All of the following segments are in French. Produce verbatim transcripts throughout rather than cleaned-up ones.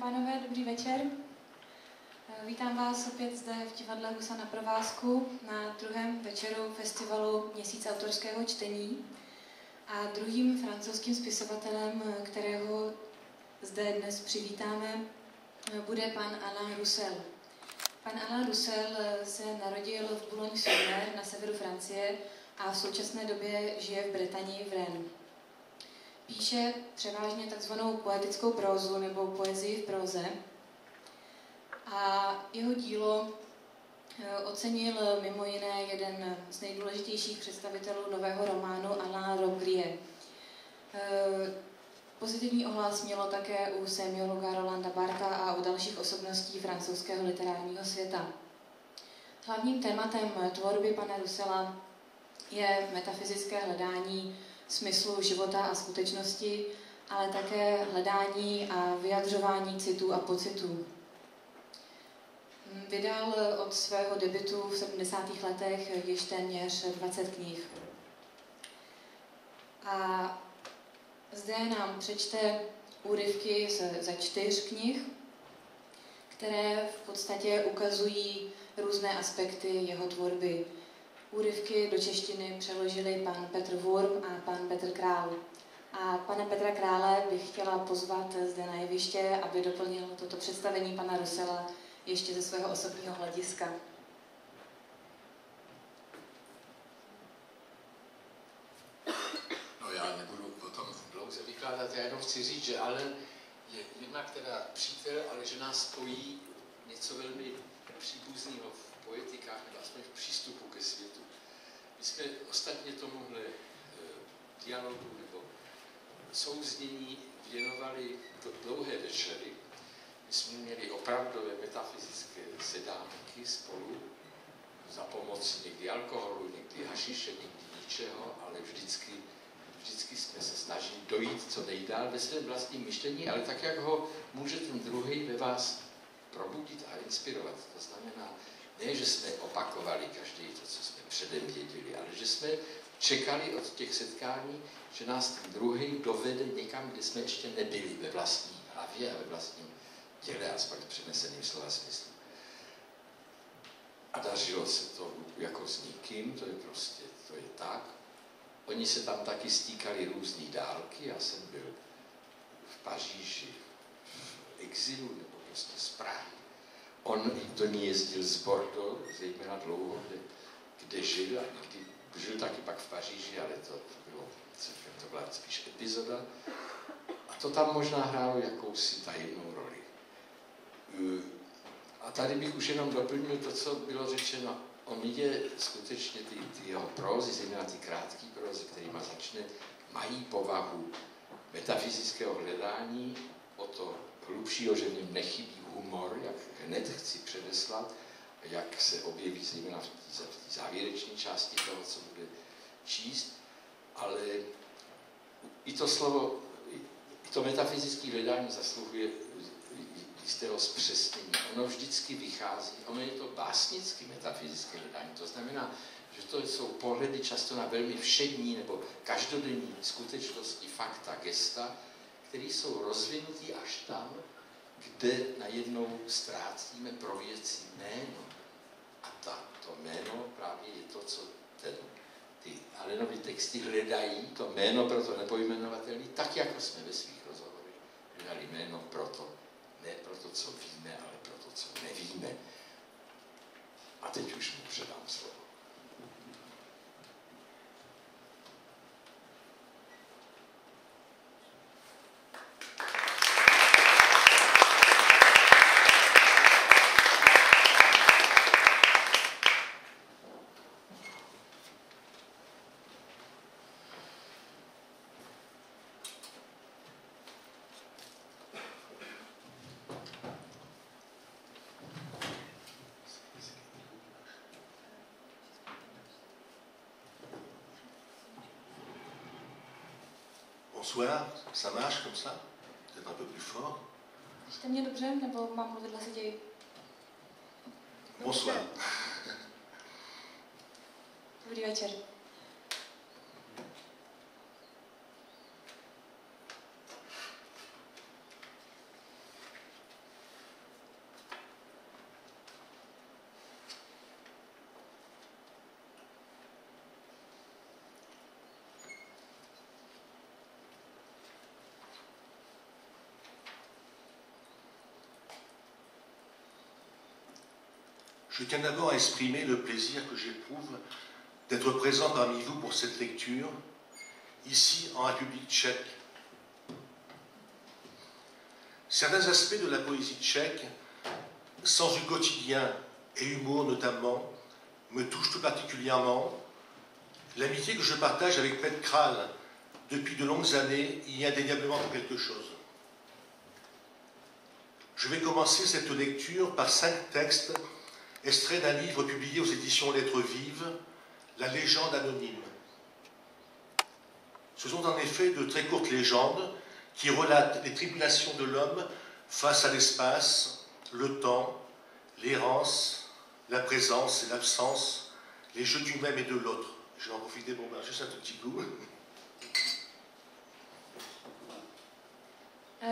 Pánové, dobrý večer. Vítám vás opět zde v divadle Husa na provázku na druhém večeru festivalu Měsíc autorského čtení. A druhým francouzským spisovatelem, kterého zde dnes přivítáme, bude pan Alain Roussel. Pan Alain Roussel se narodil v Boulogne-sur-Mer na severu Francie a v současné době žije v Bretani v Rennes. Píše převážně takzvanou poetickou prózu nebo poezii v próze. A jeho dílo ocenil mimo jiné jeden z nejdůležitějších představitelů nového románu Alain Robbe-Grillet. Pozitivní ohlas mělo také u semiologa Rolanda Bartha a u dalších osobností francouzského literárního světa. Hlavním tématem tvorby pana Roussela je metafyzické hledání smyslu života a skutečnosti, ale také hledání a vyjadřování citů a pocitů. Vydal od svého debutu v sedmdesátých letech již téměř dvacet knih. A zde nám přečte úryvky ze čtyř knih, které v podstatě ukazují různé aspekty jeho tvorby. Úryvky do češtiny přeložili pan Petr Wurm a pan Petr Král. A pana Petra Krále bych chtěla pozvat zde na jeviště, aby doplnil toto představení pana Roussela ještě ze svého osobního hlediska. No, já nebudu potom dlouze vykládat, já jenom chci říct, že Alain je jednak teda přítel, ale že nás spojí něco velmi příbuzného v poetikách, nebo aspoň v přístupu ke světu. My jsme ostatně tomuhle dialogu nebo souznění věnovali do dlouhé večery. My jsme měli opravdové metafyzické sedánky spolu, za pomoc někdy alkoholu, někdy hašiše, někdy ničeho, ale vždycky, vždycky jsme se snažili dojít co nejdál ve svém vlastním myšlení, ale tak, jak ho může ten druhý ve vás probudit a inspirovat. To znamená, ne, že jsme opakovali každý to, co jsme předem věděli, ale že jsme čekali od těch setkání, že nás ten druhý dovede někam, kde jsme ještě nebyli ve vlastní hlavě a ve vlastním těle, a pak přeneseným slova smyslu. A dařilo se to jako s nikým, to je prostě, to je tak. Oni se tam taky stýkali různý dálky, já jsem byl v Paříži, v exilu, nebo prostě z Prahy. On do ní jezdil z Bordeaux, zejména dlouho, kde, kde žil, a někdy žil taky pak v Paříži, ale to, to, bylo, to byla spíš epizoda. A to tam možná hrálo jakousi tajemnou roli. A tady bych už jenom doplnil to, co bylo řečeno. On je skutečně, ty, ty jeho prózy, zejména ty krátké prózy, kterýma začne, mají povahu metafyzického hledání, o to hlubšího, že v něm nechybí humor, jak hned chci předeslat, jak se objeví zejména v té závěrečné části toho, co bude číst, ale i to slovo, i to metafyzické hledání zasluhuje jistého zpřesnění. Ono vždycky vychází, ono je to básnicky metafyzické hledání, to znamená, že to jsou pohledy často na velmi všední nebo každodenní skutečnosti, fakta, gesta, které jsou rozvinutý až tam, kde najednou ztrácíme pro věci jméno. A ta, to jméno právě je to, co ten, ty Alainovy texty hledají, to jméno pro to nepojmenovatelné, tak jako jsme ve svých rozhovorech hledali jméno pro to, ne pro to, co víme, ale pro to, co nevíme. A teď už mu předám slovo. Bonsoir, ça marche comme ça? Vous êtes un peu plus fort? Jste mě dobře, nebo mám mluvit hlasitěji? Bonsoir. Dobrý večer. je tiens d'abord à exprimer le plaisir que j'éprouve d'être présent parmi vous pour cette lecture, ici en République tchèque. Certains aspects de la poésie tchèque, sens du quotidien et humour notamment, me touchent tout particulièrement. L'amitié que je partage avec Petr Král depuis de longues années y est indéniablement quelque chose. Je vais commencer cette lecture par cinq textes extraits d'un livre publié aux éditions Lettres Vives, La légende anonyme. Ce sont en effet de très courtes légendes qui relatent les tribulations de l'homme face à l'espace, le temps, l'errance, la présence et l'absence, les jeux du même et de l'autre. Je vais en profiter pour boire juste un tout petit coup.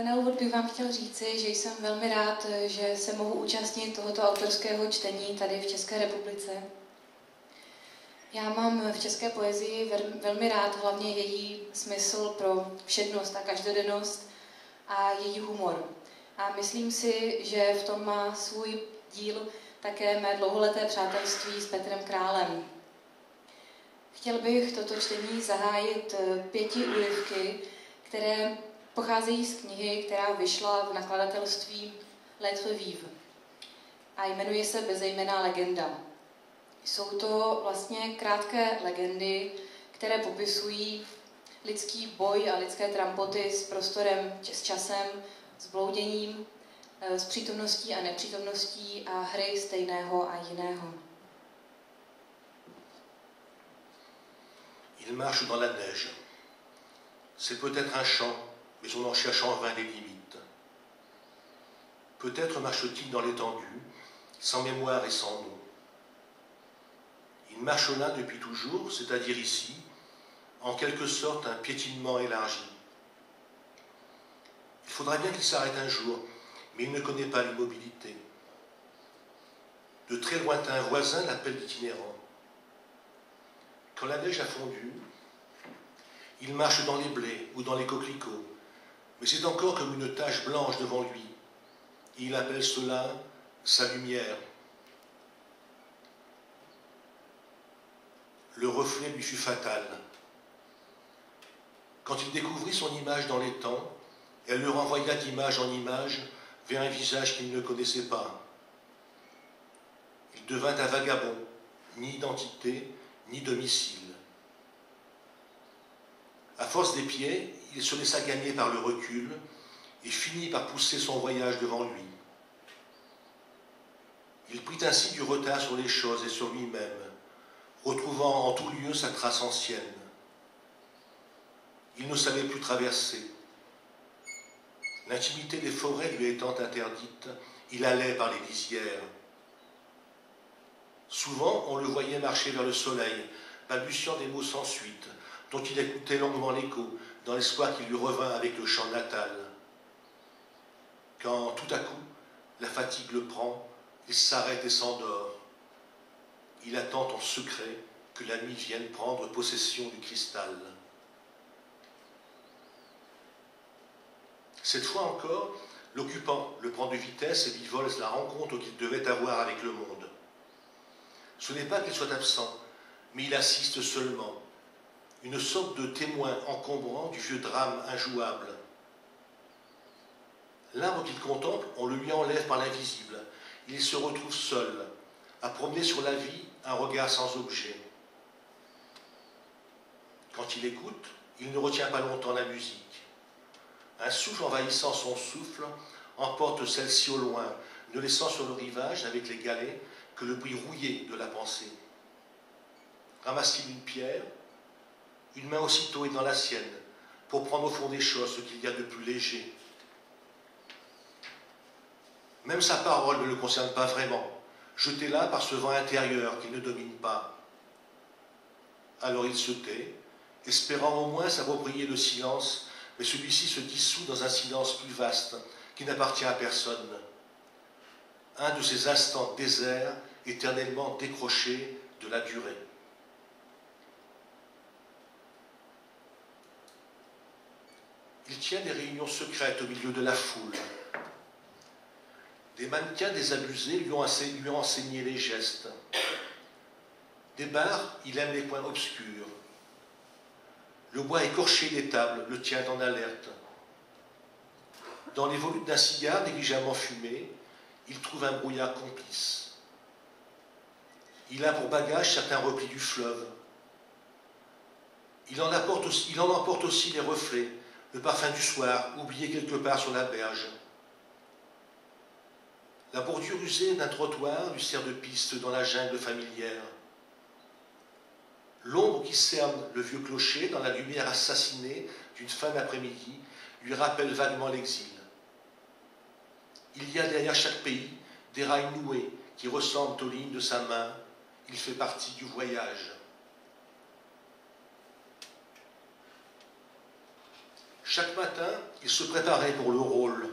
Na úvod bych vám chtěl říci, že jsem velmi rád, že se mohu účastnit tohoto autorského čtení tady v České republice. Já mám v české poezii velmi rád hlavně její smysl pro všednost a každodennost a její humor. A myslím si, že v tom má svůj díl také mé dlouholeté přátelství s Petrem Králem. Chtěl bych toto čtení zahájit pěti úryvky, které pocházejí z knihy, která vyšla v nakladatelství Lettres Vives a jmenuje se Bezejmenná legenda. Jsou to vlastně krátké legendy, které popisují lidský boj a lidské trampoty s prostorem, s časem, s blouděním, s přítomností a nepřítomností a hry stejného a jiného. Il marche dans la neige. C'est peut-être un champ, mais on en cherche en vain les limites. Peut-être marche-t-il dans l'étendue, sans mémoire et sans nom. Il marche là depuis toujours, c'est-à-dire ici, en quelque sorte un piétinement élargi. Il faudra bien qu'il s'arrête un jour, mais il ne connaît pas l'immobilité. De très lointains voisins l'appellent itinérant. Quand la neige a fondu, il marche dans les blés ou dans les coquelicots, mais c'est encore comme une tache blanche devant lui. Il appelle cela sa lumière. Le reflet lui fut fatal. Quand il découvrit son image dans les temps, elle le renvoya d'image en image vers un visage qu'il ne connaissait pas. Il devint un vagabond, ni identité, ni domicile. À force des pieds, il se laissa gagner par le recul et finit par pousser son voyage devant lui. Il prit ainsi du retard sur les choses et sur lui-même, retrouvant en tout lieu sa trace ancienne. Il ne savait plus traverser. L'intimité des forêts lui étant interdite, il allait par les lisières. Souvent, on le voyait marcher vers le soleil, balbutiant des mots sans suite, dont il écoutait longuement l'écho, dans l'espoir qu'il lui revint avec le chant natal. Quand, tout à coup, la fatigue le prend, il s'arrête et s'endort. Il attend en secret que la nuit vienne prendre possession du cristal. Cette fois encore, l'occupant le prend de vitesse et bivole la rencontre qu'il devait avoir avec le monde. Ce n'est pas qu'il soit absent, mais il assiste seulement, une sorte de témoin encombrant du vieux drame injouable. L'arbre qu'il contemple, on le lui enlève par l'invisible. Il se retrouve seul, à promener sur la vie un regard sans objet. Quand il écoute, il ne retient pas longtemps la musique. Un souffle envahissant son souffle emporte celle-ci au loin, ne laissant sur le rivage, avec les galets, que le bruit rouillé de la pensée. Ramasse-t-il une pierre, une main aussitôt est dans la sienne, pour prendre au fond des choses ce qu'il y a de plus léger. Même sa parole ne le concerne pas vraiment, jetée là par ce vent intérieur qu'il ne domine pas. Alors il se tait, espérant au moins s'approprier le silence, mais celui-ci se dissout dans un silence plus vaste, qui n'appartient à personne. Un de ces instants déserts, éternellement décrochés de la durée. Il tient des réunions secrètes au milieu de la foule. Des mannequins désabusés lui ont enseigné, lui ont enseigné les gestes. Des bars, il aime les coins obscurs. Le bois écorché des tables le tient en alerte. Dans les volutes d'un cigare négligemment fumé, il trouve un brouillard complice. Il a pour bagage certains replis du fleuve. Il en, apporte aussi, il en emporte aussi les reflets, le parfum du soir, oublié quelque part sur la berge. La bordure usée d'un trottoir lui sert de piste dans la jungle familière. L'ombre qui cerne le vieux clocher dans la lumière assassinée d'une fin d'après-midi lui rappelle vaguement l'exil. Il y a derrière chaque pays des rails noués qui ressemblent aux lignes de sa main. Il fait partie du voyage. Chaque matin, il se préparait pour le rôle.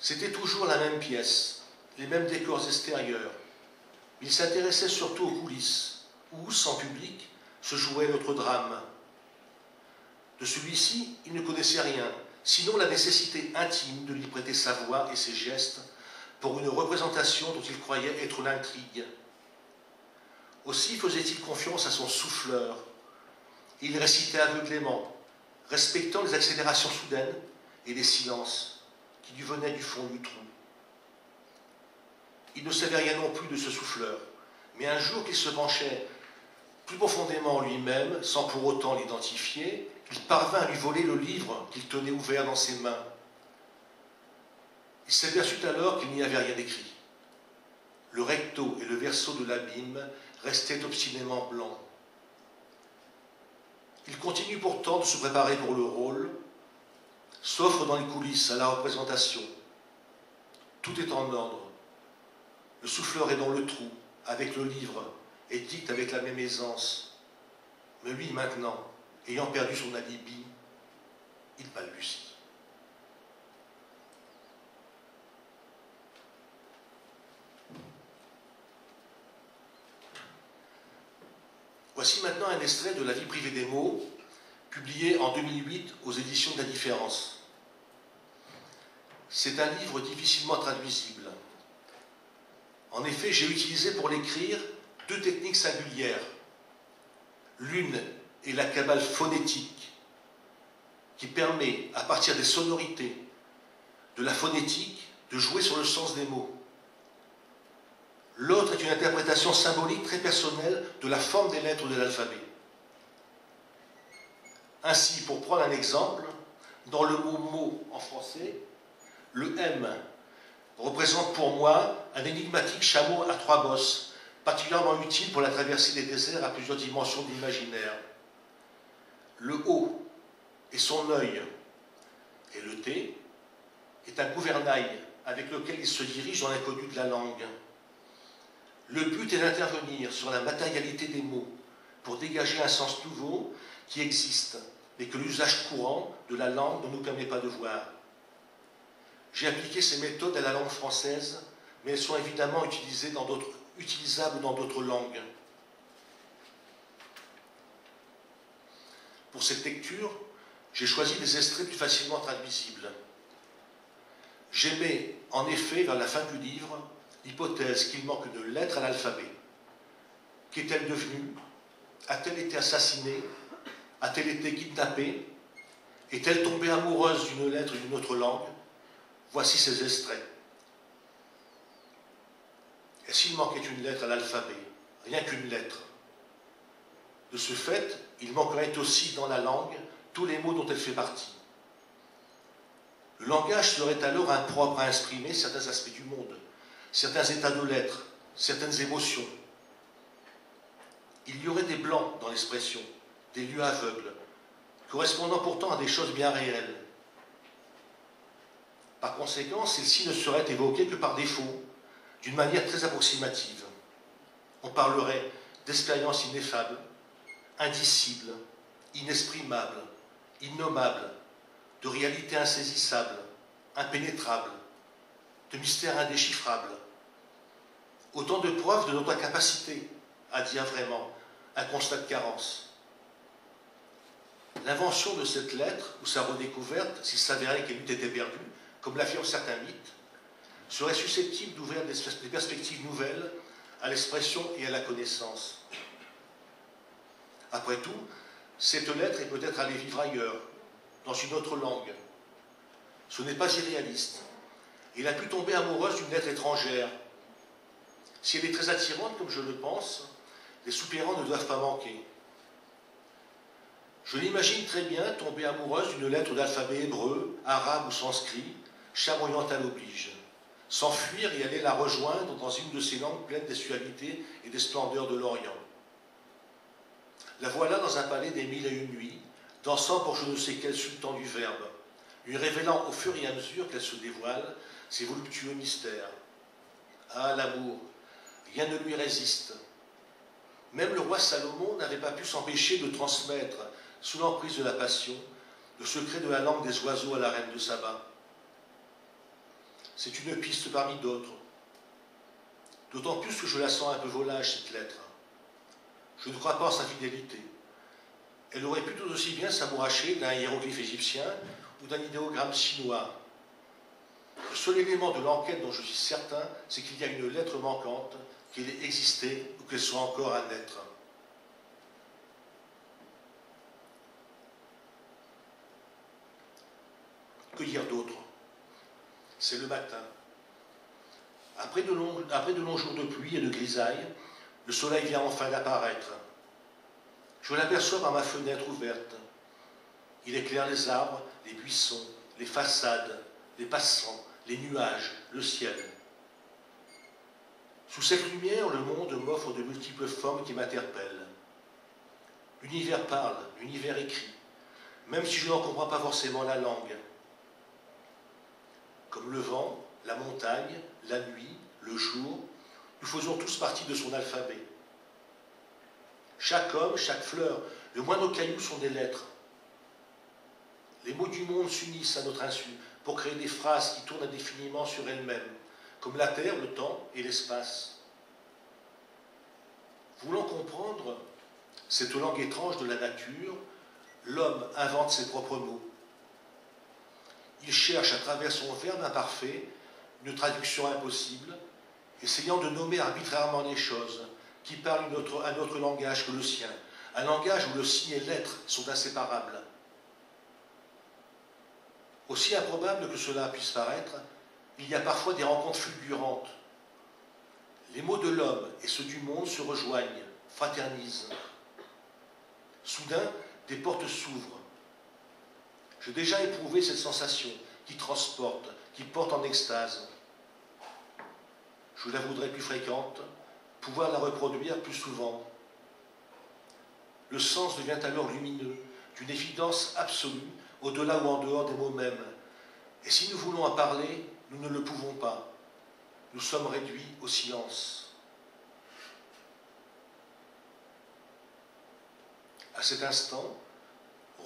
C'était toujours la même pièce, les mêmes décors extérieurs. Il s'intéressait surtout aux coulisses, où, sans public, se jouait notre drame. De celui-ci, il ne connaissait rien, sinon la nécessité intime de lui prêter sa voix et ses gestes pour une représentation dont il croyait être l'intrigue. Aussi faisait-il confiance à son souffleur. Il récitait aveuglément, respectant les accélérations soudaines et les silences qui lui venaient du fond du trou. Il ne savait rien non plus de ce souffleur, mais un jour qu'il se penchait plus profondément en lui-même, sans pour autant l'identifier, il parvint à lui voler le livre qu'il tenait ouvert dans ses mains. Il s'aperçut alors qu'il n'y avait rien d'écrit. Le recto et le verso de l'abîme restaient obstinément blancs. Il continue pourtant de se préparer pour le rôle, s'offre dans les coulisses à la représentation. Tout est en ordre. Le souffleur est dans le trou, avec le livre, et dicte avec la même aisance. Mais lui, maintenant, ayant perdu son alibi, il balbutie. Voici maintenant un extrait de La vie privée des mots, publié en deux mille huit aux éditions de la Différence. C'est un livre difficilement traduisible. En effet, j'ai utilisé pour l'écrire deux techniques singulières. L'une est la cabale phonétique, qui permet, à partir des sonorités, de la phonétique, de jouer sur le sens des mots. L'autre est une interprétation symbolique très personnelle de la forme des lettres de l'alphabet. Ainsi, pour prendre un exemple, dans le mot « mot » en français, le « M » représente pour moi un énigmatique chameau à trois bosses, particulièrement utile pour la traversée des déserts à plusieurs dimensions d'imaginaire. Le O et son œil, et le T, est un gouvernail avec lequel il se dirige dans l'inconnu de la langue. Le but est d'intervenir sur la matérialité des mots pour dégager un sens nouveau qui existe, mais que l'usage courant de la langue ne nous permet pas de voir. J'ai appliqué ces méthodes à la langue française, mais elles sont évidemment utilisées dans d'autres, utilisables dans d'autres langues. Pour cette lecture, j'ai choisi des extraits plus facilement traduisibles. J'émets, en effet, vers la fin du livre, l'hypothèse qu'il manque de lettres à l'alphabet. Qu'est-elle devenue? A-t-elle été assassinée? A-t-elle été kidnappée? Est-elle tombée amoureuse d'une lettre d'une autre langue? Voici ces extraits. Et s'il manquait une lettre à l'alphabet, rien qu'une lettre. De ce fait, il manquerait aussi dans la langue tous les mots dont elle fait partie. Le langage serait alors impropre à exprimer certains aspects du monde, certains états de l'être, certaines émotions. Il y aurait des blancs dans l'expression, des lieux aveugles, correspondant pourtant à des choses bien réelles. Par conséquent, celle-ci ne serait évoquée que par défaut, d'une manière très approximative. On parlerait d'expériences ineffables, indicibles, inexprimables, innommables, de réalités insaisissables, impénétrables, de mystères indéchiffrables. Autant de preuves de notre incapacité à dire vraiment un constat de carence. L'invention de cette lettre, ou sa redécouverte, s'il s'avérait qu'elle eût été perdue, comme l'affirment certains mythes, serait susceptible d'ouvrir des perspectives nouvelles à l'expression et à la connaissance. Après tout, cette lettre est peut-être allée vivre ailleurs, dans une autre langue. Ce n'est pas irréaliste. Il a pu tomber amoureuse d'une lettre étrangère. Si elle est très attirante, comme je le pense, les soupirants ne doivent pas manquer. Je l'imagine très bien tomber amoureuse d'une lettre d'alphabet hébreu, arabe ou sanskrit, charme oriental oblige, s'enfuir et aller la rejoindre dans une de ces langues pleines des suavités et des splendeurs de l'Orient. La voilà dans un palais des mille et une nuits, dansant pour je ne sais quel sultan du verbe, lui révélant au fur et à mesure qu'elle se dévoile ses voluptueux mystères. Ah, l'amour, rien ne lui résiste. Même le roi Salomon n'avait pas pu s'empêcher de transmettre, sous l'emprise de la passion, le secret de la langue des oiseaux à la reine de Saba. C'est une piste parmi d'autres. D'autant plus que je la sens un peu volage, cette lettre. Je ne crois pas en sa fidélité. Elle aurait pu tout aussi bien s'amouracher d'un hiéroglyphe égyptien ou d'un idéogramme chinois. Le seul élément de l'enquête dont je suis certain, c'est qu'il y a une lettre manquante, qu'elle ait existé ou qu'elle soit encore à naître. Que dire d'autre? C'est le matin. Après de, longs, après de longs jours de pluie et de grisaille, le soleil vient enfin d'apparaître. Je l'aperçois par ma fenêtre ouverte. Il éclaire les arbres, les buissons, les façades, les passants, les nuages, le ciel. Sous cette lumière, le monde m'offre de multiples formes qui m'interpellent. L'univers parle, l'univers écrit, même si je n'en comprends pas forcément la langue. Comme le vent, la montagne, la nuit, le jour, nous faisons tous partie de son alphabet. Chaque homme, chaque fleur, le moindre caillou sont des lettres. Les mots du monde s'unissent à notre insu pour créer des phrases qui tournent indéfiniment sur elles-mêmes, comme la terre, le temps et l'espace. Voulant comprendre cette langue étrange de la nature, l'homme invente ses propres mots. Il cherche à travers son verbe imparfait une traduction impossible, essayant de nommer arbitrairement les choses qui parlent autre, un autre langage que le sien, un langage où le signe et l'être sont inséparables. Aussi improbable que cela puisse paraître, il y a parfois des rencontres fulgurantes. Les mots de l'homme et ceux du monde se rejoignent, fraternisent. Soudain, des portes s'ouvrent. J'ai déjà éprouvé cette sensation qui transporte, qui porte en extase. Je la voudrais plus fréquente, pouvoir la reproduire plus souvent. Le sens devient alors lumineux, d'une évidence absolue, au-delà ou en dehors des mots mêmes. Et si nous voulons en parler, nous ne le pouvons pas. Nous sommes réduits au silence. À cet instant,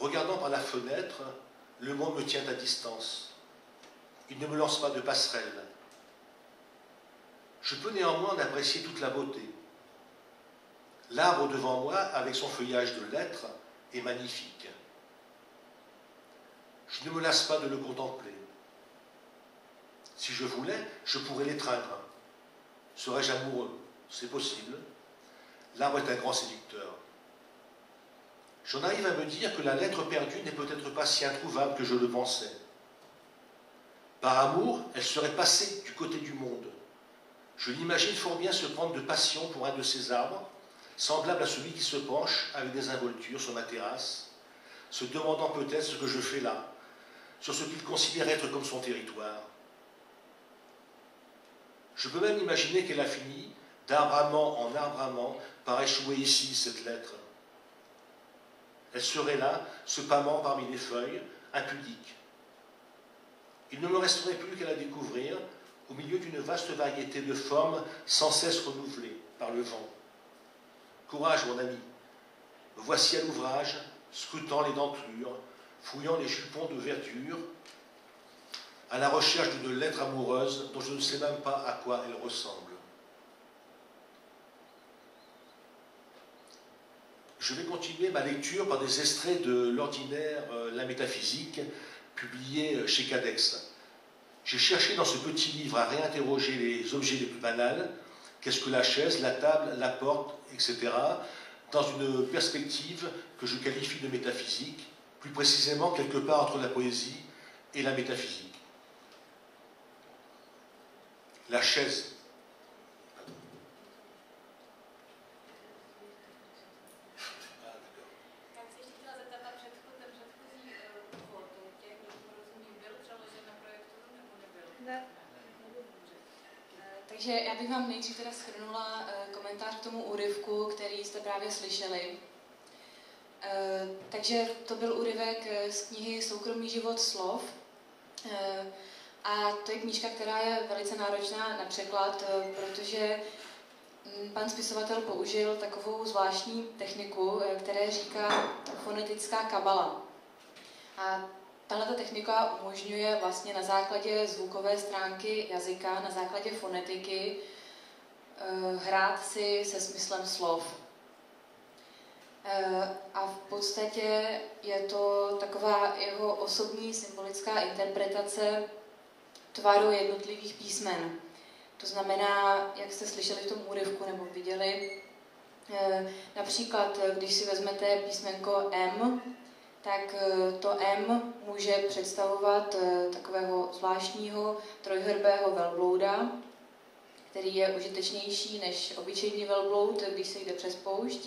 regardant par la fenêtre, le monde me tient à distance. Il ne me lance pas de passerelle. Je peux néanmoins en apprécier toute la beauté. L'arbre devant moi, avec son feuillage de lettres, est magnifique. Je ne me lasse pas de le contempler. Si je voulais, je pourrais l'étreindre. Serais-je amoureux? C'est possible. L'arbre est un grand séducteur. J'en arrive à me dire que la lettre perdue n'est peut-être pas si introuvable que je le pensais. Par amour, elle serait passée du côté du monde. Je l'imagine fort bien se prendre de passion pour un de ces arbres, semblable à celui qui se penche avec des involtures sur ma terrasse, se demandant peut-être ce que je fais là, sur ce qu'il considère être comme son territoire. Je peux même imaginer qu'elle a fini, d'arbre amant en arbre amant, par échouer ici, cette lettre. Elle serait là, se pâmant parmi les feuilles, impudique. Il ne me resterait plus qu'à la découvrir, au milieu d'une vaste variété de formes sans cesse renouvelées par le vent. Courage, mon ami. Me voici à l'ouvrage, scrutant les dentelures, fouillant les jupons de verdure, à la recherche d'une lettre amoureuse dont je ne sais même pas à quoi elle ressemble. Je vais continuer ma lecture par des extraits de L'Ordinaire, la métaphysique, publié chez Cadex. J'ai cherché dans ce petit livre à réinterroger les objets les plus banals, qu'est-ce que la chaise, la table, la porte, et cetera, dans une perspective que je qualifie de métaphysique, plus précisément quelque part entre la poésie et la métaphysique. La chaise. Takže já bych vám nejdřív teda shrnula komentář k tomu úryvku, který jste právě slyšeli. Takže to byl úryvek z knihy Soukromý život slov. A to je knížka, která je velice náročná na překlad, protože pan spisovatel použil takovou zvláštní techniku, které říká fonetická kabala. A tahle technika umožňuje vlastně na základě zvukové stránky jazyka, na základě fonetiky, hrát si se smyslem slov. A v podstatě je to taková jeho osobní symbolická interpretace tvaru jednotlivých písmen. To znamená, jak jste slyšeli v tom úryvku nebo viděli, například když si vezmete písmenko M, tak to M může představovat takového zvláštního trojhrbého velblouda, který je užitečnější než obyčejný velbloud, když se jde přes poušť.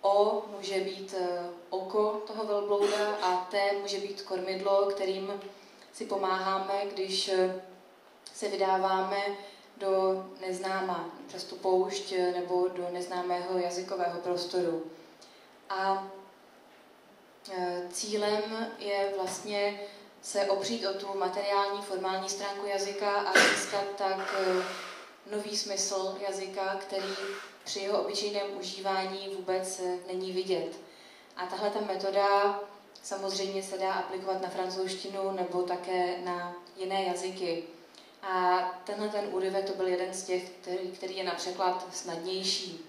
O může být oko toho velblouda a T může být kormidlo, kterým si pomáháme, když se vydáváme do neznáma, přes tu poušť nebo do neznámého jazykového prostoru. A cílem je vlastně se opřít o tu materiální, formální stránku jazyka a získat tak nový smysl jazyka, který při jeho obyčejném užívání vůbec není vidět. A tahle ta metoda samozřejmě se dá aplikovat na francouzštinu nebo také na jiné jazyky. A tenhle ten úryvek to byl jeden z těch, který, který je na překlad snadnější.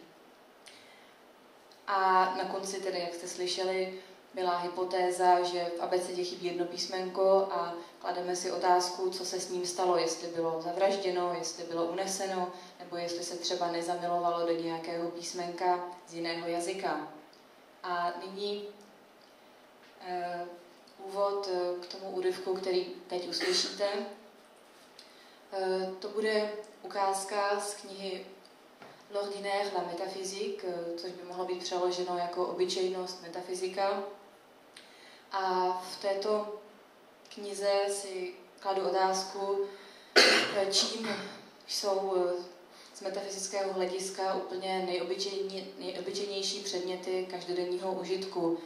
A na konci tedy, jak jste slyšeli, byla hypotéza, že v abecedě chybí jedno písmenko a klademe si otázku, co se s ním stalo, jestli bylo zavražděno, jestli bylo uneseno, nebo jestli se třeba nezamilovalo do nějakého písmenka z jiného jazyka. A nyní eh, úvod k tomu úryvku, který teď uslyšíte. Eh, to bude ukázka z knihy L'Ordinaire, la métaphysique, což by mohlo být přeloženo jako obyčejnost metafyzika. A v této knize si kladu otázku, čím jsou z metafyzického hlediska úplně nejobyčejnější, nejobyčejnější předměty každodenního užitku.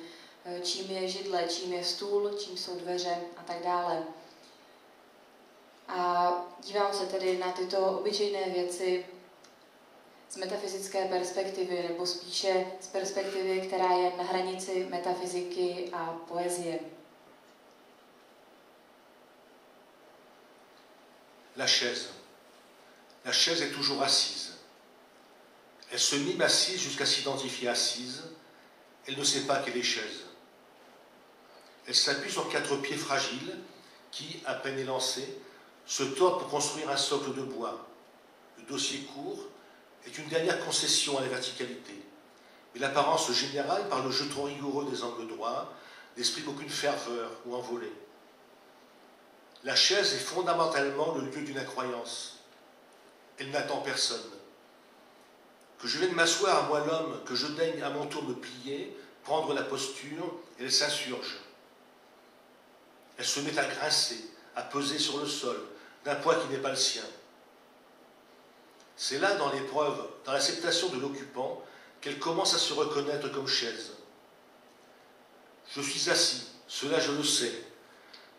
Čím je židle, čím je stůl, čím jsou dveře a tak dále. A dívám se tedy na tyto obyčejné věci z metafyzické perspektivy, nebo spíše z perspektivy, která je na hranici metafyziky a poezie. La chaise. La chaise est toujours assise. Elle se mime assise jusqu'à s'identifier assise. Elle ne sait pas qu'elle est chaise. Elle s'appuie sur quatre pieds fragiles qui, à peine élancés, se tordent pour construire un socle de bois. Le dossier court est une dernière concession à la verticalité. Mais l'apparence générale, par le jeu trop rigoureux des angles droits, n'exprime aucune ferveur ou envolée. La chaise est fondamentalement le lieu d'une incroyance. Elle n'attend personne. Que je vienne m'asseoir à moi l'homme, que je daigne à mon tour me plier, prendre la posture, elle s'insurge. Elle se met à grincer, à peser sur le sol, d'un poids qui n'est pas le sien. C'est là, dans l'épreuve, dans l'acceptation de l'occupant, qu'elle commence à se reconnaître comme chaise. Je suis assis, cela je le sais,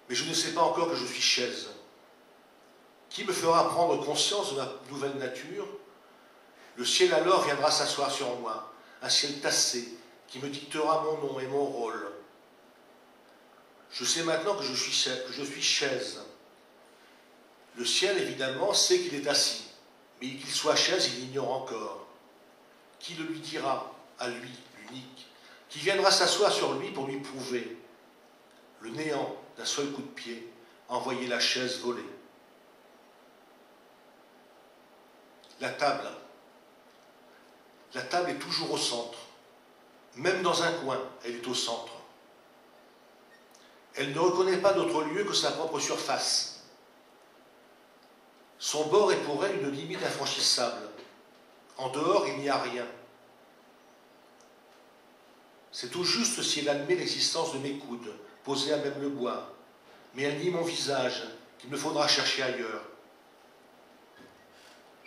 mais je ne sais pas encore que je suis chaise. Qui me fera prendre conscience de ma nouvelle nature? Le ciel alors viendra s'asseoir sur moi, un ciel tassé, qui me dictera mon nom et mon rôle. Je sais maintenant que je suis chaise. Que je suis chaise. Le ciel, évidemment, sait qu'il est assis. Mais qu'il soit chaise, il l'ignore encore. Qui le lui dira, à lui, l'unique, qui viendra s'asseoir sur lui pour lui prouver? Le néant, d'un seul coup de pied, envoyait la chaise voler. la table. La table est toujours au centre. Même dans un coin, elle est au centre. Elle ne reconnaît pas d'autre lieu que sa propre surface. Son bord est pour elle une limite infranchissable. En dehors, il n'y a rien. C'est tout juste si elle admet l'existence de mes coudes, posés à même le bois. Mais elle nie mon visage, qu'il me faudra chercher ailleurs.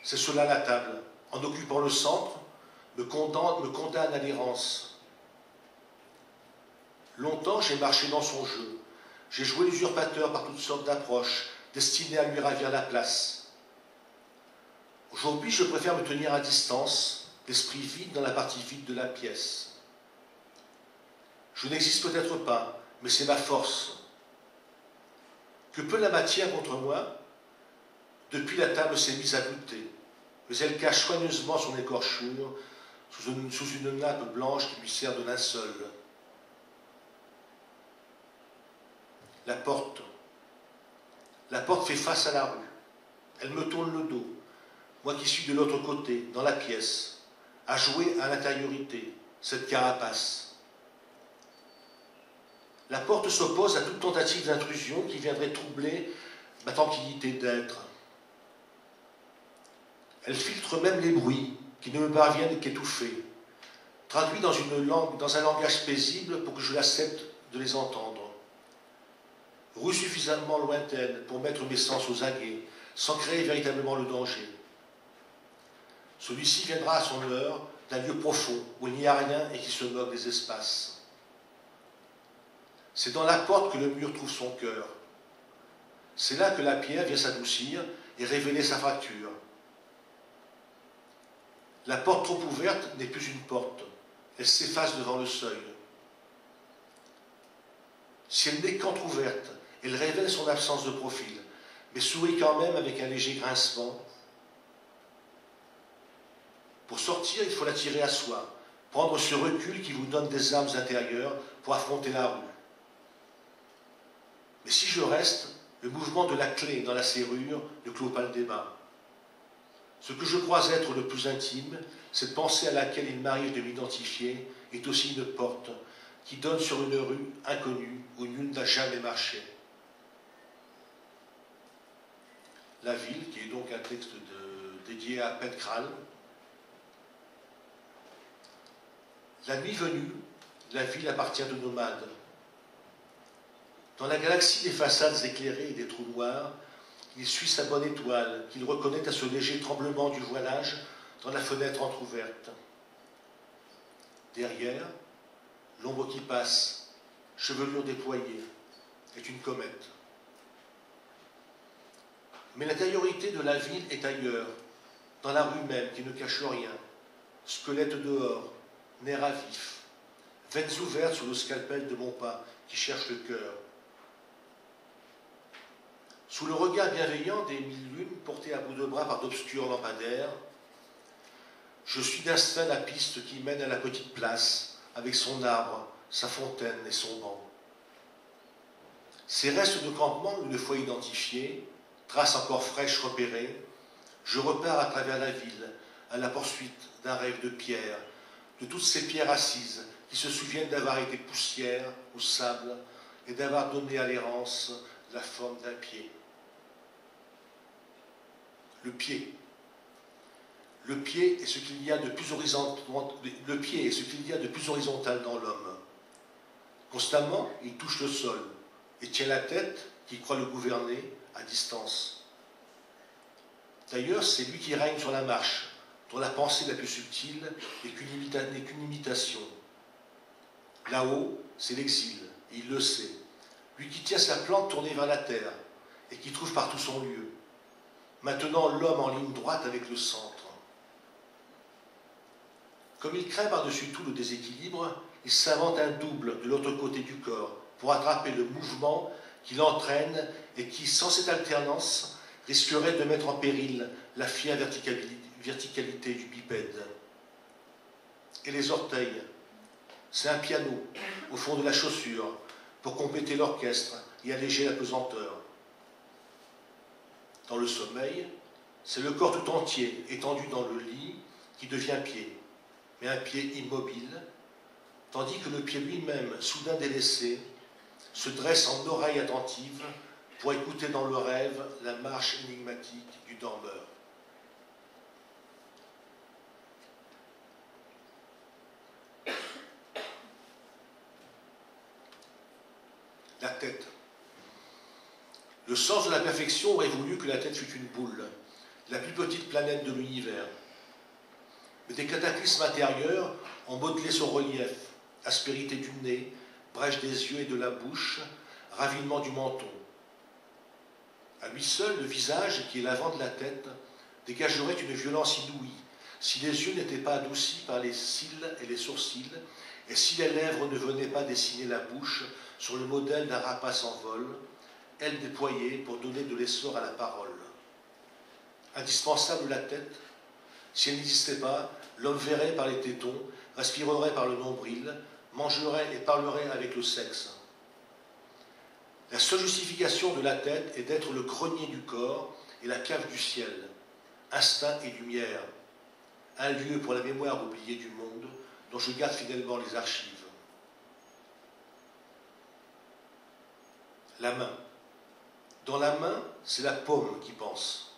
C'est cela la table. En occupant le centre, me condamne, me condamne à l'errance. Longtemps, j'ai marché dans son jeu. J'ai joué l'usurpateur par toutes sortes d'approches, destinées à lui ravir la place. Aujourd'hui, je préfère me tenir à distance, l'esprit vide dans la partie vide de la pièce. Je n'existe peut-être pas, mais c'est ma force. Que peut la matière contre moi? Depuis, la table s'est mise à douter, mais elle cache soigneusement son écorchure sous une, sous une nappe blanche qui lui sert de linceul. La porte. La porte fait face à la rue. Elle me tourne le dos, moi qui suis de l'autre côté, dans la pièce, à jouer à l'intériorité, cette carapace. La porte s'oppose à toute tentative d'intrusion qui viendrait troubler ma tranquillité d'être. Elle filtre même les bruits qui ne me parviennent qu'étouffés, traduits dans, une langue, dans un langage paisible pour que je l'accepte de les entendre. Rue suffisamment lointaine pour mettre mes sens aux aguets, sans créer véritablement le danger. Celui-ci viendra à son heure d'un lieu profond où il n'y a rien et qui se moque des espaces. C'est dans la porte que le mur trouve son cœur. C'est là que la pierre vient s'adoucir et révéler sa fracture. La porte trop ouverte n'est plus une porte. Elle s'efface devant le seuil. Si elle n'est qu'entrouverte, elle révèle son absence de profil, mais sourit quand même avec un léger grincement. Pour sortir, il faut la tirer à soi, prendre ce recul qui vous donne des armes intérieures pour affronter la rue. Mais si je reste, le mouvement de la clé dans la serrure ne clôt pas le débat. Ce que je crois être le plus intime, cette pensée à laquelle il m'arrive de m'identifier, est aussi une porte qui donne sur une rue inconnue où nul n'a jamais marché. La Ville, qui est donc un texte de, dédié à Petr Král. La nuit venue, la ville appartient aux nomades. Dans la galaxie des façades éclairées et des trous noirs, il suit sa bonne étoile, qu'il reconnaît à ce léger tremblement du voilage dans la fenêtre entr'ouverte. Derrière, l'ombre qui passe, chevelure déployée, est une comète. Mais l'intériorité de la ville est ailleurs, dans la rue même qui ne cache rien, squelette dehors, nerfs à vif, veines ouvertes sous le scalpel de mon pas qui cherche le cœur. Sous le regard bienveillant des mille lunes portées à bout de bras par d'obscurs lampadaires, je suis d'instinct la piste qui mène à la petite place, avec son arbre, sa fontaine et son banc. Ces restes de campement, une fois identifiés, traces encore fraîches repérées, je repars à travers la ville, à la poursuite d'un rêve de pierre, de toutes ces pierres assises qui se souviennent d'avoir été poussière ou sable et d'avoir donné à l'errance la forme d'un pied. Le pied. Le pied est ce qu'il y a de plus horizontal, le pied est ce qu'il y a de plus horizontal dans l'homme. Constamment, il touche le sol et tient la tête, qui croit le gouverner, à distance. D'ailleurs, c'est lui qui règne sur la marche, dont la pensée la plus subtile n'est qu'une imita, qu'une imitation. Là-haut, c'est l'exil, et il le sait. Lui qui tient sa plante tournée vers la terre et qui trouve partout son lieu. Maintenant, l'homme en ligne droite avec le centre. Comme il craint par-dessus tout le déséquilibre, il s'invente un double de l'autre côté du corps pour attraper le mouvement qui l'entraîne et qui, sans cette alternance, risquerait de mettre en péril la fière verticalité du bipède. Et les orteils, c'est un piano au fond de la chaussure, pour compléter l'orchestre et alléger la pesanteur. Dans le sommeil, C'est le corps tout entier, étendu dans le lit, qui devient pied, mais un pied immobile, tandis que le pied lui-même, soudain délaissé, se dresse en oreille attentive pour écouter dans le rêve la marche énigmatique du dormeur. La tête. Le sens de la perfection aurait voulu que la tête fût une boule, la plus petite planète de l'univers. Mais des cataclysmes intérieurs ont modelé son relief, aspérité du nez, brèche des yeux et de la bouche, ravinement du menton. À lui seul, le visage, qui est l'avant de la tête, dégagerait une violence inouïe, si les yeux n'étaient pas adoucis par les cils et les sourcils, et si les lèvres ne venaient pas dessiner la bouche sur le modèle d'un rapace en vol, elle déployée pour donner de l'essor à la parole. Indispensable la tête, si elle n'existait pas, l'homme verrait par les tétons, respirerait par le nombril, mangerait et parlerait avec le sexe. La seule justification de la tête est d'être le grenier du corps et la cave du ciel, instinct et lumière, un lieu pour la mémoire oubliée du monde dont je garde fidèlement les archives. La main. Dans la main, c'est la paume qui pense.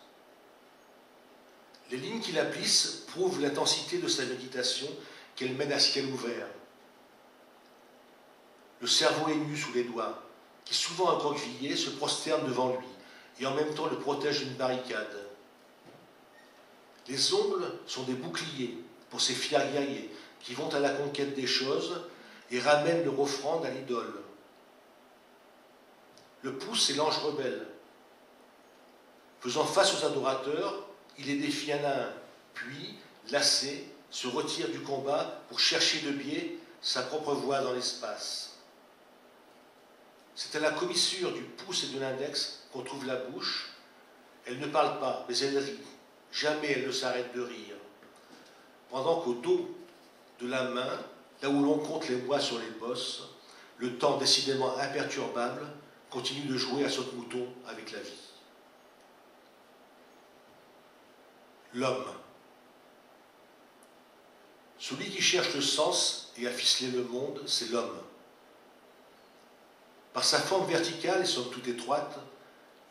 Les lignes qui la plissent prouvent l'intensité de sa méditation qu'elle mène à ciel ouvert. Le cerveau est nu sous les doigts, qui souvent accroquevillé se prosterne devant lui et en même temps le protège d'une barricade. Les ongles sont des boucliers pour ces fiers guerriers qui vont à la conquête des choses et ramènent leur offrande à l'idole. Le pouce est l'ange rebelle. Faisant face aux adorateurs, il les défie un à un, puis, lassé, se retire du combat pour chercher de biais sa propre voie dans l'espace. C'est à la commissure du pouce et de l'index qu'on trouve la bouche. Elle ne parle pas, mais elle rit. Jamais elle ne s'arrête de rire. Pendant qu'au dos de la main, là où l'on compte les mois sur les bosses, le temps décidément imperturbable continue de jouer à saute-mouton avec la vie. L'homme. Celui qui cherche le sens et a ficelé le monde, c'est l'homme. Par sa forme verticale et somme toute étroite,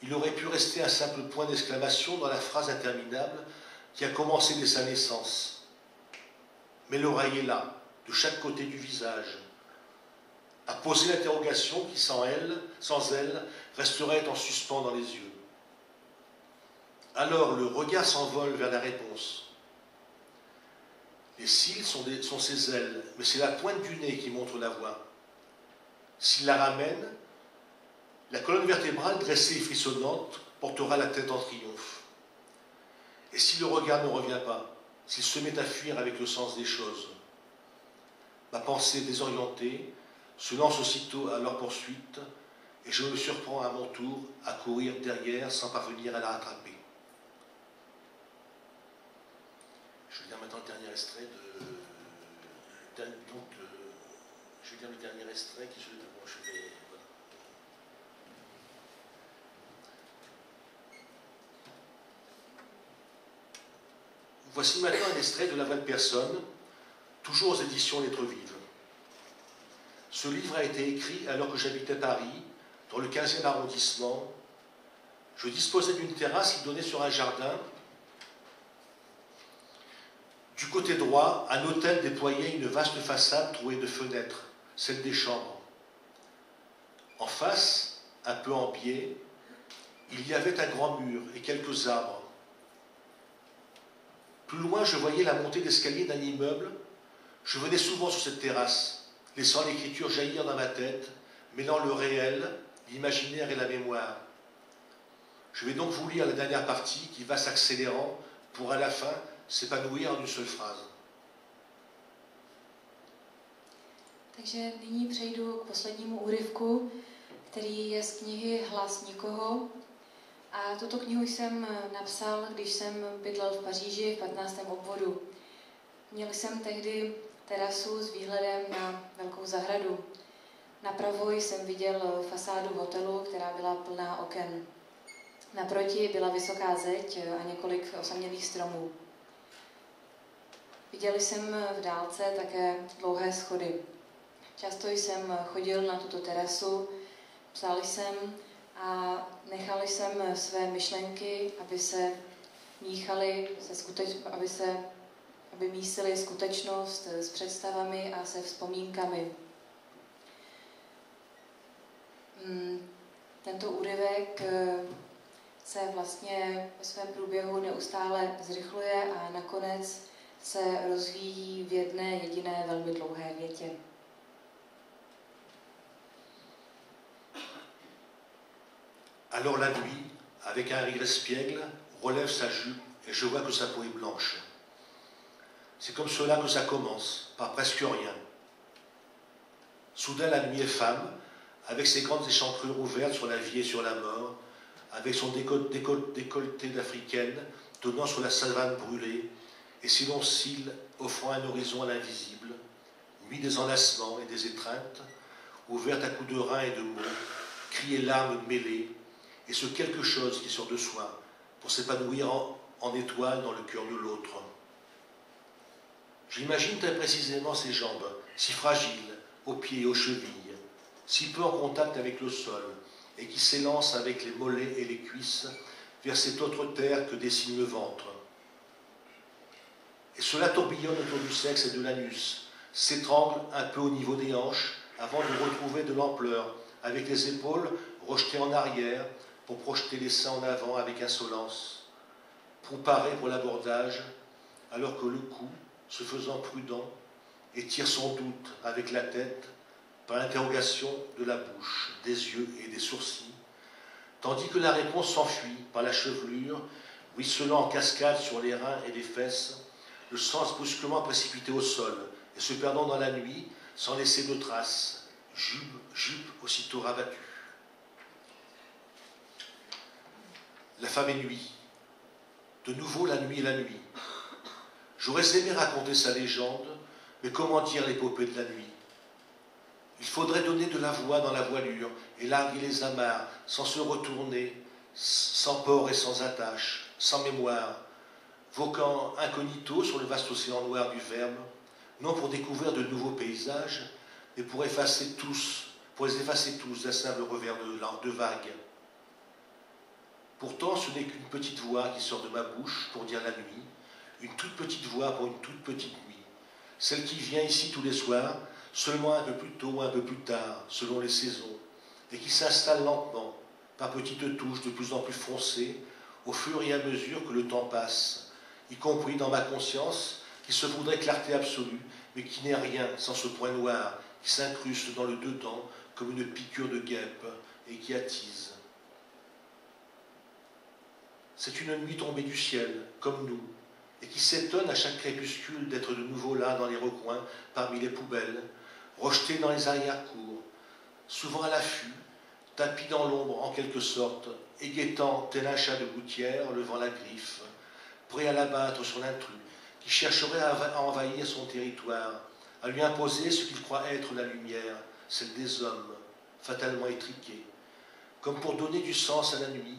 il aurait pu rester un simple point d'exclamation dans la phrase interminable qui a commencé dès sa naissance. Mais l'oreille est là, de chaque côté du visage, à poser l'interrogation qui, sans elle, sans elle, resterait en suspens dans les yeux. Alors le regard s'envole vers la réponse. Les cils sont, des, sont ses ailes, mais c'est la pointe du nez qui montre la voie. S'il la ramène, la colonne vertébrale dressée et frissonnante portera la tête en triomphe. Et si le regard ne revient pas, s'il se met à fuir avec le sens des choses, ma pensée désorientée se lance aussitôt à leur poursuite et je me surprends à mon tour à courir derrière sans parvenir à la rattraper. Je vais lire maintenant le dernier extrait de... Donc, euh... je vais lire le dernier extrait qui se... Bon, je vais... Voilà. Voici maintenant un extrait de La voix de personne, toujours aux éditions Lettres Vives. Ce livre a été écrit alors que j'habitais Paris, dans le quinzième arrondissement. Je disposais d'une terrasse qui donnait sur un jardin. Du côté droit, un hôtel déployait une vaste façade trouée de fenêtres, celle des chambres. En face, un peu en biais, il y avait un grand mur et quelques arbres. Plus loin, je voyais la montée d'escalier d'un immeuble. Je venais souvent sur cette terrasse, laissant l'écriture jaillir dans ma tête, mêlant le réel, l'imaginaire et la mémoire. Je vais donc vous lire la dernière partie qui va s'accélérant pour à la fin s'épanouir en une seule phrase. Takže nyní přejdu k poslednímu úryvku, který je z knihy Hlas nikoho. A tuto knihu jsem napsal, když jsem bydlel v Paříži v patnáctém obvodu. Měl jsem tehdy terasu s výhledem na velkou zahradu. Napravo jsem viděl fasádu hotelu, která byla plná oken. Naproti byla vysoká zeď a několik osamělých stromů. Viděl jsem v dálce také dlouhé schody. Často jsem chodil na tuto terasu, psal jsem a nechal jsem své myšlenky, aby se míchaly, se skuteč... aby se aby mísily skutečnost s představami a se vzpomínkami. Tento úryvek se vlastně ve svém průběhu neustále zrychluje a nakonec se rozvíjí v jedné jediné velmi dlouhé větě. Alors la nuit, avec un respiegle, relève sa jupe et je vois que sa peau est blanche. C'est comme cela que ça commence, par presque rien. Soudain la nuit est femme, avec ses grandes échancrures ouvertes sur la vie et sur la mort, avec son décol décol décolleté d'africaine, donnant sur la savane brûlée, et ses longs cils offrant un horizon à l'invisible, nuit des enlacements et des étreintes, ouverte à coups de reins et de mots, cris et larmes mêlées, et ce quelque chose qui sort de soi pour s'épanouir en, en étoile dans le cœur de l'autre. J'imagine très précisément ses jambes, si fragiles, aux pieds et aux chevilles, si peu en contact avec le sol, et qui s'élancent avec les mollets et les cuisses vers cette autre terre que dessine le ventre. Et cela tourbillonne autour du sexe et de l'anus, s'étrangle un peu au niveau des hanches, avant de retrouver de l'ampleur, avec les épaules rejetées en arrière, pour projeter les seins en avant avec insolence, pour parer pour l'abordage, alors que le cou, se faisant prudent, étire son doute avec la tête par l'interrogation de la bouche, des yeux et des sourcils, tandis que la réponse s'enfuit par la chevelure, ruisselant en cascade sur les reins et les fesses, le sens brusquement précipité au sol et se perdant dans la nuit sans laisser de traces, jupe, jupe aussitôt rabattue. La femme est nuit. De nouveau la nuit et la nuit. J'aurais aimé raconter sa légende, mais comment dire l'épopée de la nuit? Il faudrait donner de la voix dans la voilure et larguer les amarres, sans se retourner, sans port et sans attache, sans mémoire, voguant incognito sur le vaste océan noir du verbe, non pour découvrir de nouveaux paysages, mais pour effacer tous, pour les effacer tous d'un simple revers de, de vague. Pourtant, ce n'est qu'une petite voix qui sort de ma bouche pour dire la nuit, une toute petite voix pour une toute petite nuit, celle qui vient ici tous les soirs, seulement un peu plus tôt ou un peu plus tard, selon les saisons, et qui s'installe lentement, par petites touches de plus en plus foncées, au fur et à mesure que le temps passe, y compris dans ma conscience, qui se voudrait clarté absolue, mais qui n'est rien sans ce point noir, qui s'incruste dans le dedans comme une piqûre de guêpe, et qui attise. C'est une nuit tombée du ciel, comme nous, et qui s'étonne à chaque crépuscule d'être de nouveau là dans les recoins, parmi les poubelles, rejeté dans les arrière-cours, souvent à l'affût, tapis dans l'ombre en quelque sorte, éguettant tel un chat de gouttière, levant la griffe, prêt à l'abattre sur l'intrus, qui chercherait à envahir son territoire, à lui imposer ce qu'il croit être la lumière, celle des hommes, fatalement étriquée, comme pour donner du sens à la nuit,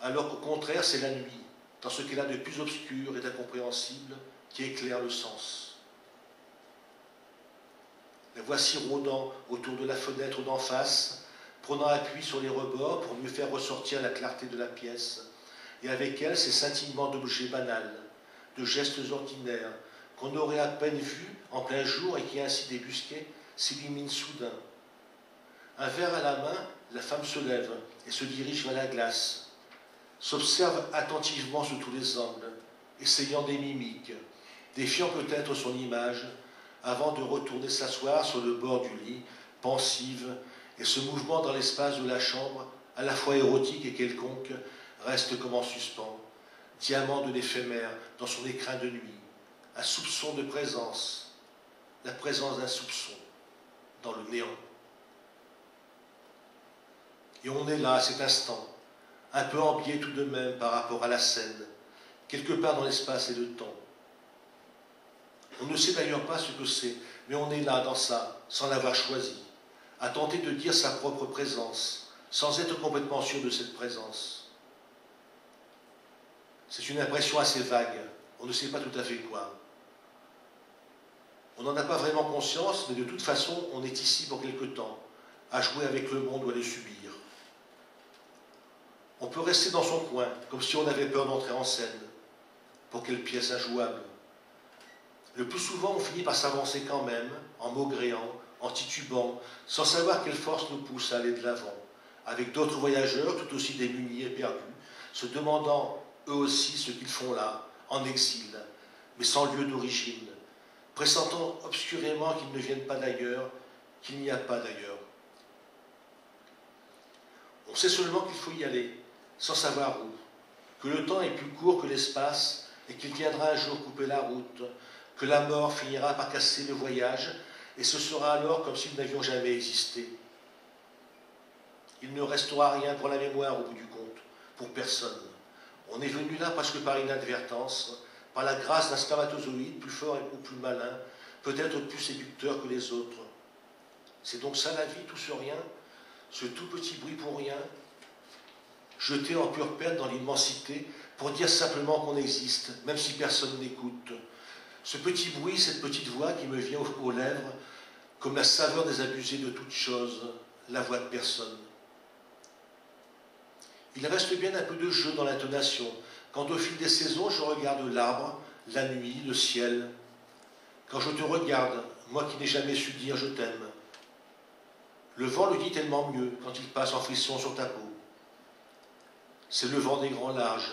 alors qu'au contraire c'est la nuit, dans ce qu'elle a de plus obscur et d'incompréhensible, qui éclaire le sens. La voici rôdant autour de la fenêtre d'en face, prenant appui sur les rebords pour mieux faire ressortir la clarté de la pièce, et avec elle ces scintillements d'objets banals, de gestes ordinaires, qu'on aurait à peine vus en plein jour et qui, ainsi débusqués, s'illuminent soudain. Un verre à la main, la femme se lève et se dirige vers la glace, s'observe attentivement sous tous les angles, essayant des mimiques, défiant peut-être son image, avant de retourner s'asseoir sur le bord du lit, pensive, et ce mouvement dans l'espace de la chambre, à la fois érotique et quelconque, reste comme en suspens, diamant de l'éphémère dans son écrin de nuit, un soupçon de présence, la présence d'un soupçon, dans le néant. Et on est là à cet instant, un peu en biais tout de même par rapport à la scène, quelque part dans l'espace et le temps. On ne sait d'ailleurs pas ce que c'est, mais on est là dans ça, sans l'avoir choisi, à tenter de dire sa propre présence, sans être complètement sûr de cette présence. c'est une impression assez vague. On ne sait pas tout à fait quoi. On n'en a pas vraiment conscience, mais de toute façon, on est ici pour quelque temps, à jouer avec le monde ou à le subir. On peut rester dans son coin, comme si on avait peur d'entrer en scène. Pour quelle pièce injouable. Le plus souvent, on finit par s'avancer quand même, en maugréant, en titubant, sans savoir quelle force nous pousse à aller de l'avant, avec d'autres voyageurs tout aussi démunis et perdus, se demandant eux aussi ce qu'ils font là, en exil, mais sans lieu d'origine, pressentant obscurément qu'ils ne viennent pas d'ailleurs, qu'il n'y a pas d'ailleurs. On sait seulement qu'il faut y aller, sans savoir où, que le temps est plus court que l'espace et qu'il viendra un jour couper la route, que la mort finira par casser le voyage et ce sera alors comme si nous n'avions jamais existé. Il ne restera rien pour la mémoire au bout du compte, pour personne. On est venu là parce que par inadvertance, par la grâce d'un spermatozoïde plus fort ou plus malin, peut-être plus séducteur que les autres. C'est donc ça la vie, tout ce rien, ce tout petit bruit pour rien, jeté en pure perte dans l'immensité pour dire simplement qu'on existe, même si personne n'écoute. Ce petit bruit, cette petite voix qui me vient aux lèvres, comme la saveur désabusée de toute chose, la voix de personne. Il reste bien un peu de jeu dans l'intonation, quand au fil des saisons, je regarde l'arbre, la nuit, le ciel. Quand je te regarde, moi qui n'ai jamais su dire « je t'aime », le vent le dit tellement mieux quand il passe en frisson sur ta peau. C'est le vent des grands larges.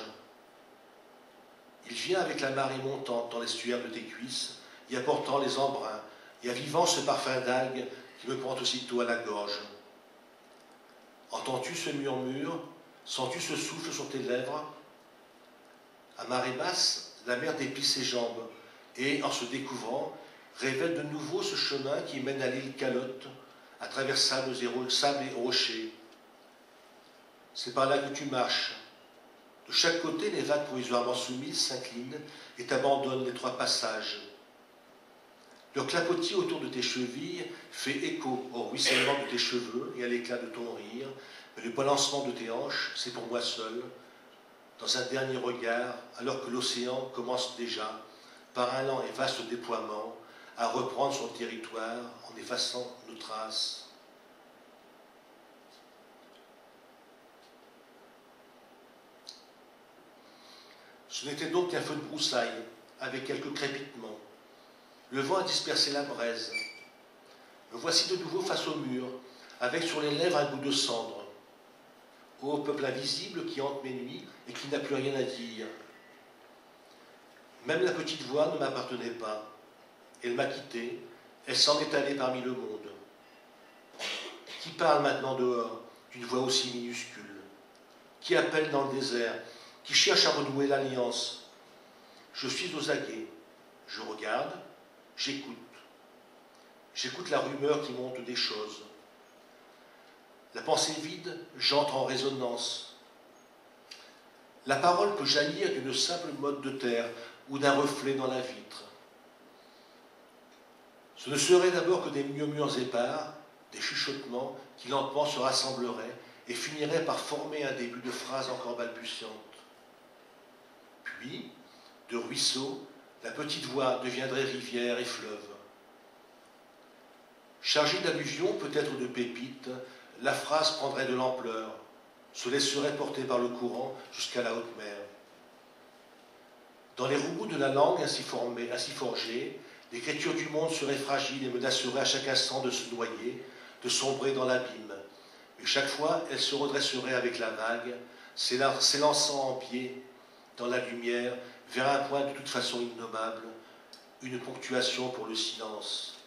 Il vient avec la marée montante dans l'estuaire de tes cuisses, y apportant les embruns, y avivant ce parfum d'algues qui me prend aussitôt à la gorge. Entends-tu ce murmure? Sens-tu ce souffle sur tes lèvres? À marée basse, la mer déplie ses jambes et, en se découvrant, révèle de nouveau ce chemin qui mène à l'île Calotte, à travers sables et rochers. C'est par là que tu marches. De chaque côté, les vagues provisoirement soumises s'inclinent et t'abandonnent les trois passages. Leur clapotis autour de tes chevilles fait écho au ruissellement de tes cheveux et à l'éclat de ton rire, mais le balancement de tes hanches, c'est pour moi seul, dans un dernier regard, alors que l'océan commence déjà, par un lent et vaste déploiement, à reprendre son territoire en effaçant nos traces. Ce n'était donc qu'un feu de broussailles, avec quelques crépitements. Le vent a dispersé la braise. Me voici de nouveau face au mur, avec sur les lèvres un goût de cendre. Ô peuple invisible qui hante mes nuits et qui n'a plus rien à dire. Même la petite voix ne m'appartenait pas. Elle m'a quitté, elle s'en est allée parmi le monde. Qui parle maintenant dehors d'une voix aussi minuscule? Qui appelle dans le désert? Qui cherche à renouer l'alliance? Je suis aux aguets, je regarde, j'écoute. J'écoute la rumeur qui monte des choses. La pensée vide, j'entre en résonance. La parole peut jaillir d'une simple motte de terre ou d'un reflet dans la vitre. Ce ne seraient d'abord que des murmures épars, des chuchotements qui lentement se rassembleraient et finiraient par former un début de phrase encore balbutiante. Puis, de ruisseau, la petite voie deviendrait rivière et fleuve. Chargée d'alluvions, peut-être de pépites, la phrase prendrait de l'ampleur, se laisserait porter par le courant jusqu'à la haute mer. Dans les remous de la langue ainsi formée, ainsi forgée, l'écriture du monde serait fragile et menacerait à chaque instant de se noyer, de sombrer dans l'abîme. Mais chaque fois, elle se redresserait avec la vague, s'élançant en pied, dans la lumière, vers un point de toute façon innommable, une ponctuation pour le silence.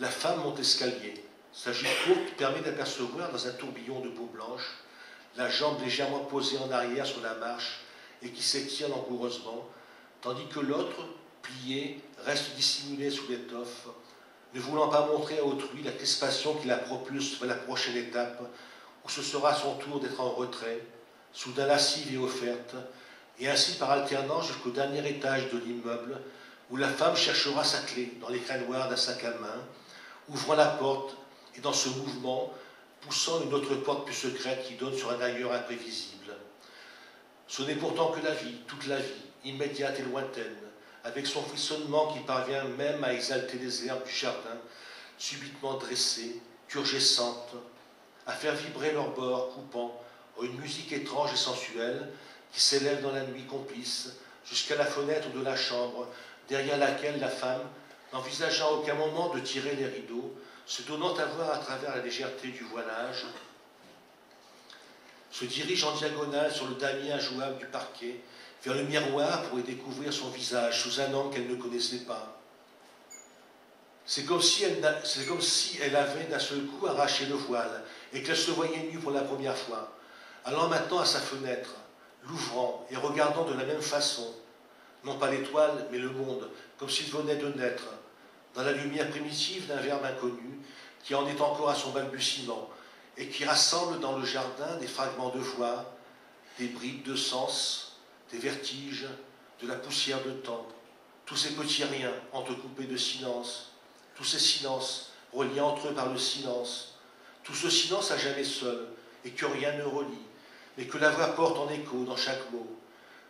La femme monte escalier. Sa jupe courte permet d'apercevoir dans un tourbillon de peau blanche la jambe légèrement posée en arrière sur la marche et qui s'étire langoureusement, tandis que l'autre, pliée, reste dissimulée sous l'étoffe, ne voulant pas montrer à autrui la crispation qui la propulse vers la prochaine étape où ce sera son tour d'être en retrait, soudain lascive et offerte, et ainsi par alternance jusqu'au dernier étage de l'immeuble, où la femme cherchera sa clé dans l'écran noir d'un sac à main, ouvrant la porte et dans ce mouvement poussant une autre porte plus secrète qui donne sur un ailleurs imprévisible. Ce n'est pourtant que la vie, toute la vie, immédiate et lointaine, avec son frissonnement qui parvient même à exalter les herbes du jardin, subitement dressées, turgescentes, à faire vibrer leurs bords coupants à une musique étrange et sensuelle qui s'élève dans la nuit complice jusqu'à la fenêtre de la chambre, derrière laquelle la femme, n'envisageant à aucun moment de tirer les rideaux, se donnant à voir à travers la légèreté du voilage, se dirige en diagonale sur le damier injouable du parquet, vers le miroir pour y découvrir son visage sous un angle qu'elle ne connaissait pas. C'est comme si elle, c'est comme si elle avait d'un seul coup arraché le voile et qu'elle se voyait nue pour la première fois, allant maintenant à sa fenêtre, l'ouvrant et regardant de la même façon, non pas l'étoile, mais le monde, comme s'il venait de naître, dans la lumière primitive d'un verbe inconnu qui en est encore à son balbutiement et qui rassemble dans le jardin des fragments de voix, des bribes de sens, des vertiges, de la poussière de temps, tous ces petits riens entrecoupés de silence, tous ces silences reliés entre eux par le silence, tout ce silence à jamais seul et que rien ne relie, mais que la voix porte en écho dans chaque mot.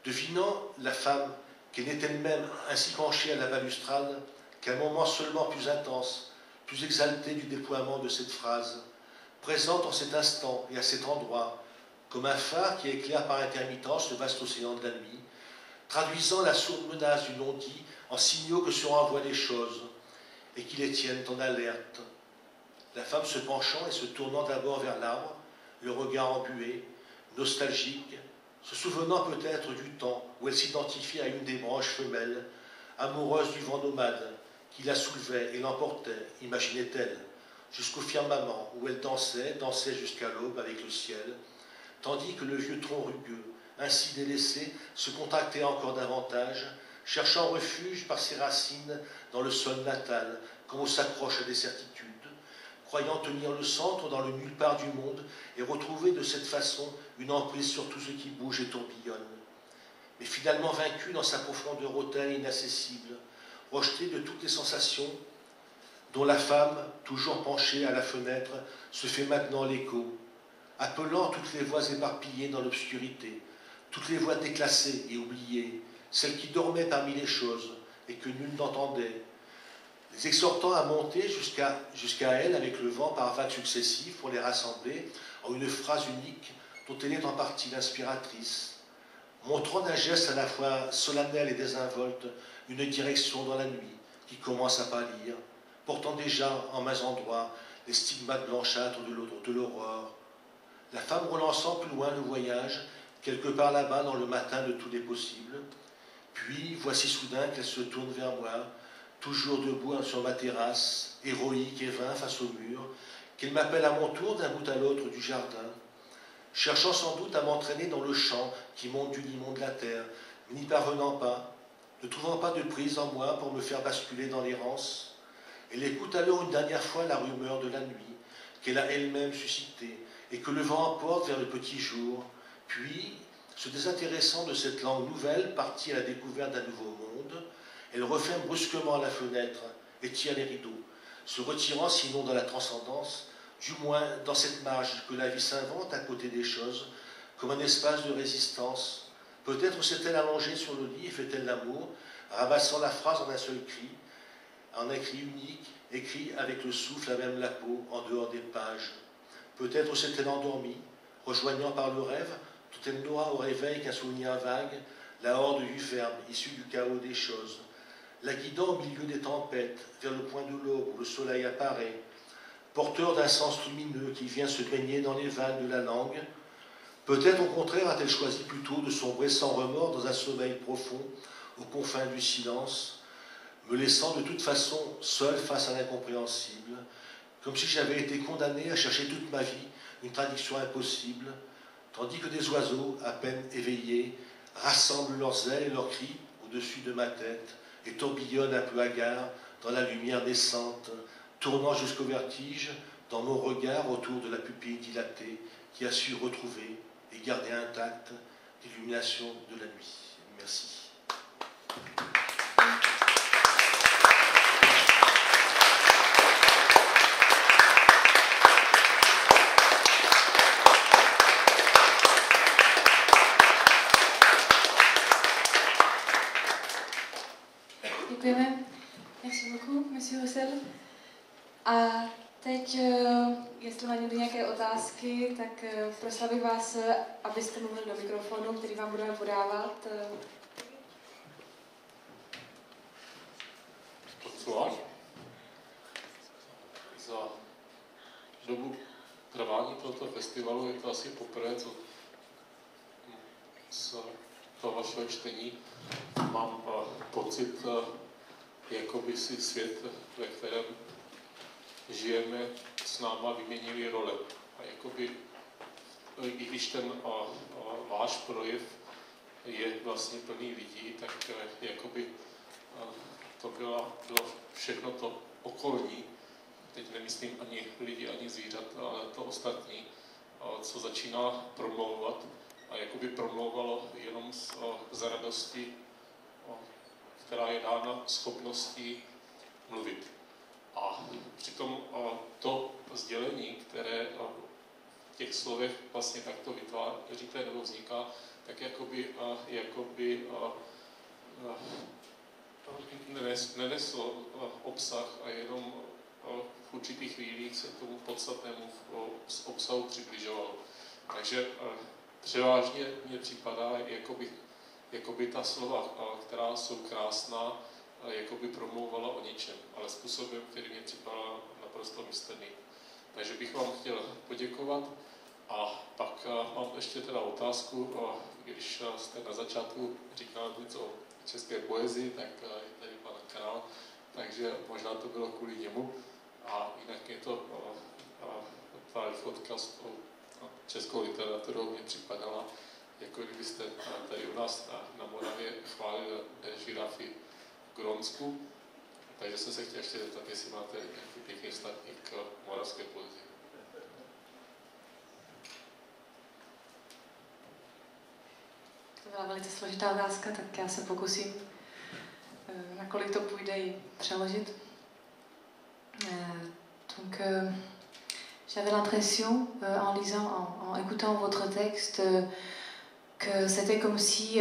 Devinant la femme, qu'elle est elle-même ainsi penchée à la balustrade, qu'un moment seulement plus intense, plus exalté du déploiement de cette phrase, présente en cet instant et à cet endroit, comme un phare qui éclaire par intermittence le vaste océan de la nuit, traduisant la sourde menace du non-dit en signaux que se renvoient les choses et qui les tiennent en alerte. La femme se penchant et se tournant d'abord vers l'arbre, le regard embué, nostalgique, se souvenant peut-être du temps où elle s'identifiait à une des branches femelles, amoureuse du vent nomade, qui la soulevait et l'emportait, imaginait-elle, jusqu'au firmament où elle dansait, dansait jusqu'à l'aube avec le ciel, tandis que le vieux tronc rugueux, ainsi délaissé, se contractait encore davantage, cherchant refuge par ses racines dans le sol natal, comme on s'accroche à des certitudes, croyant tenir le centre dans le nulle part du monde et retrouver de cette façon une emprise sur tout ce qui bouge et tourbillonne. Mais finalement vaincue dans sa profondeur hautaine et inaccessible, rejetée de toutes les sensations dont la femme, toujours penchée à la fenêtre, se fait maintenant l'écho, appelant toutes les voix éparpillées dans l'obscurité, toutes les voix déclassées et oubliées, celles qui dormaient parmi les choses et que nul n'entendait, les exhortant à monter jusqu'à jusqu'à elle avec le vent par vagues successives pour les rassembler en une phrase unique dont elle est en partie l'inspiratrice, montrant d'un geste à la fois solennel et désinvolte une direction dans la nuit qui commence à pâlir, portant déjà en mains endroits les stigmates blanchâtres de l'aurore, la femme relançant plus loin le voyage, quelque part là-bas dans le matin de tous les possibles, puis voici soudain qu'elle se tourne vers moi, toujours debout sur ma terrasse, héroïque et vain face au mur, qu'elle m'appelle à mon tour d'un bout à l'autre du jardin, cherchant sans doute à m'entraîner dans le champ qui monte du limon de la terre, n'y parvenant pas, ne trouvant pas de prise en moi pour me faire basculer dans l'errance. Elle écoute alors une dernière fois la rumeur de la nuit, qu'elle a elle-même suscitée, et que le vent emporte vers le petit jour, puis, se désintéressant de cette langue nouvelle, partie à la découverte d'un nouveau monde, elle referme brusquement la fenêtre et tire les rideaux, se retirant sinon dans la transcendance, du moins dans cette marge que la vie s'invente à côté des choses, comme un espace de résistance. Peut-être s'est-elle allongée sur le lit et fait-elle l'amour, ramassant la phrase en un seul cri, en un cri unique, écrit avec le souffle à même la peau, en dehors des pages. Peut-être s'est-elle endormie, rejoignant par le rêve, tout elle n'aura au réveil qu'un souvenir vague, la horde du verbe, issue du chaos des choses, la guidant au milieu des tempêtes, vers le point de l'aube où le soleil apparaît, porteur d'un sens lumineux qui vient se baigner dans les vagues de la langue. Peut-être, au contraire, a-t-elle choisi plutôt de sombrer sans remords dans un sommeil profond, aux confins du silence, me laissant de toute façon seul face à l'incompréhensible, comme si j'avais été condamné à chercher toute ma vie une traduction impossible, tandis que des oiseaux, à peine éveillés, rassemblent leurs ailes et leurs cris au-dessus de ma tête, et tourbillonne un peu hagard dans la lumière descente, tournant jusqu'au vertige dans mon regard autour de la pupille dilatée qui a su retrouver et garder intacte l'illumination de la nuit. Merci. děkujeme. Merci beaucoup, monsieur Roussel. A teď, jestli má někdo nějaké otázky, tak prosila bych vás, abyste mluvili do mikrofonu, který vám budeme podávat. Bonsoir. Za dobu trvání tohoto festivalu je to asi poprvé, co z toho vašeho čtení mám pocit, jakoby si svět, ve kterém žijeme, s náma vyměnili role. A jakoby, i když ten a, a, váš projev je vlastně plný lidí, tak jakoby a, to bylo, bylo všechno to okolní, teď nemyslím ani lidi, ani zvířat, ale to ostatní, a, co začíná promlouvat a jakoby promlouvalo jenom z, a, z radosti, a, která je dána schopností mluvit. A přitom to sdělení, které v těch slovech vlastně takto vytváříte nebo vzniká, tak jakoby, jakoby neneslo obsah a jenom v určitých chvílích se tomu podstatnému obsahu přibližovalo. Takže převážně mně připadá, jakoby, jakoby ta slova, která jsou krásná, jakoby promlouvala o ničem, ale způsobem, který mě připadal naprosto misterný. Takže bych vám chtěl poděkovat a pak mám ještě teda otázku, když jste na začátku říkal něco o české poezii, tak je tady pan Král, takže možná to bylo kvůli němu a jinak je to tvár podcast o českou literaturu mě připadala, jako kdybyste tady u nás na, na Moravě chválili žirafy Gronsku, takže jsem se chtěl ještě zeptat, jestli máte nějaký pěkný vztah k moravské poezii. To byla velice složitá otázka, tak já se pokusím, nakolik to půjde, ji přeložit. Donc, j'avais l'impression, en lisant, en, en écoutant votre texte, que c'était comme si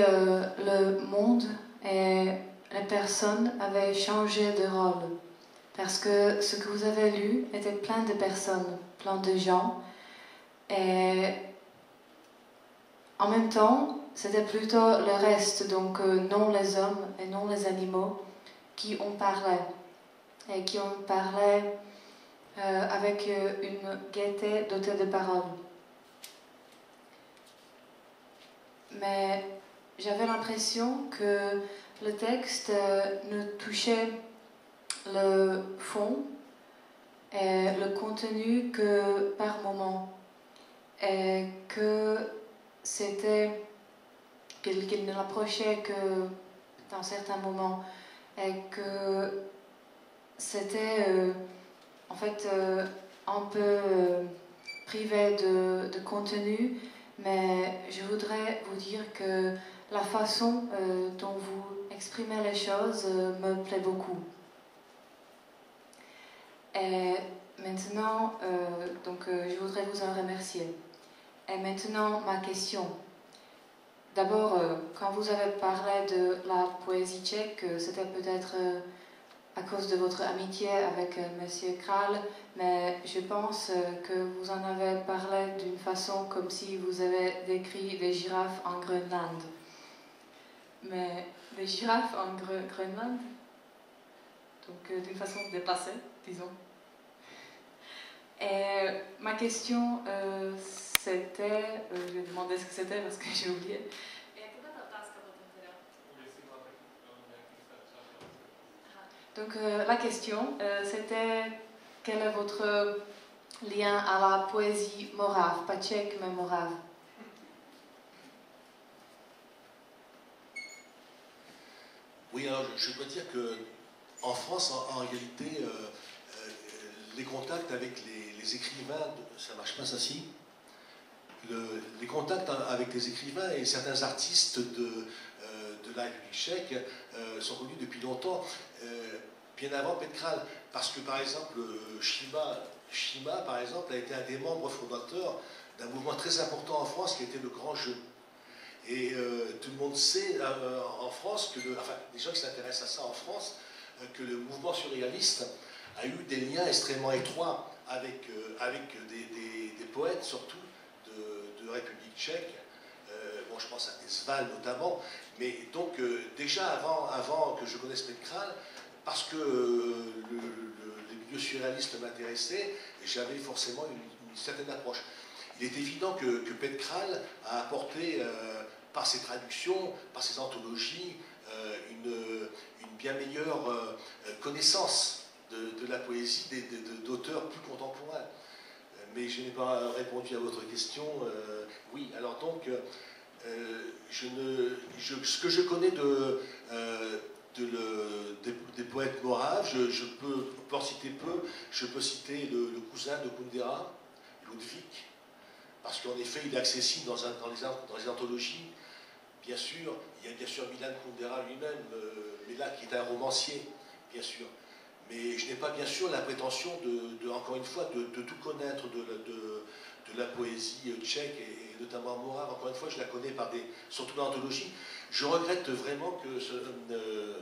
le monde est les personnes avaient changé de rôle, parce que ce que vous avez lu était plein de personnes, plein de gens, et en même temps, c'était plutôt le reste, donc non les hommes et non les animaux, qui ont parlé, et qui ont parlé euh, avec une gaieté dotée de paroles. Mais j'avais l'impression que le texte ne touchait le fond et le contenu que par moment, et que c'était qu'il qu'il ne l'approchait que dans certains moments, et que c'était euh, en fait euh, un peu euh, privé de, de contenu, mais je voudrais vous dire que la façon euh, dont vous exprimer les choses me plaît beaucoup. Et maintenant, euh, donc, euh, je voudrais vous en remercier. Et maintenant, ma question. D'abord, euh, quand vous avez parlé de la poésie tchèque, euh, c'était peut-être euh, à cause de votre amitié avec euh, monsieur Král, mais je pense euh, que vous en avez parlé d'une façon comme si vous avez décrit des girafes en Groenland. Mais des girafes en Groenland, donc euh, d'une façon dépassée, disons. Et ma question, euh, c'était, euh, je vais demander ce que c'était parce que j'ai oublié. Donc euh, la question, euh, c'était quel est votre lien à la poésie morave, pas tchèque mais morave? Oui, alors je dois dire qu'en France, en, en réalité, euh, euh, les contacts avec les, les écrivains, ça marche pas ça si. Le, les contacts avec les écrivains et certains artistes de, euh, de la République tchèque euh, sont connus depuis longtemps, euh, bien avant Petr Král, parce que par exemple, Šíma, Šíma, par exemple, a été un des membres fondateurs d'un mouvement très important en France qui était le Grand Jeu. Et euh, tout le monde sait euh, en France, que le, enfin les gens qui s'intéressent à ça en France, euh, que le mouvement surréaliste a eu des liens extrêmement étroits avec, euh, avec des, des, des poètes, surtout de, de République tchèque. Euh, bon, je pense à Nezval notamment. Mais donc euh, déjà avant, avant que je connaisse Petr Král, parce que euh, le, le, les milieux surréalistes m'intéressaient, j'avais forcément une, une certaine approche. Il est évident que, que Petr Král a apporté, euh, par ses traductions, par ses anthologies, euh, une, une bien meilleure euh, connaissance de, de la poésie d'auteurs plus contemporains. Mais je n'ai pas répondu à votre question. Euh, oui, alors donc, euh, je ne, je, ce que je connais de, euh, de le, des, des poètes moraves, je, je peux, peux en citer peu. Je peux citer le, le cousin de Kundera, Ludvik, parce qu'en effet, il est accessible dans, un, dans, les, dans les anthologies. Bien sûr, il y a bien sûr Milan Kundera lui-même, euh, mais là, qui est un romancier, bien sûr. Mais je n'ai pas, bien sûr, la prétention, de, de, encore une fois, de, de tout connaître de, de, de la poésie tchèque, et, et notamment morave. Encore une fois, je la connais par des, surtout dans l'anthologie. Je regrette vraiment que, ce, euh,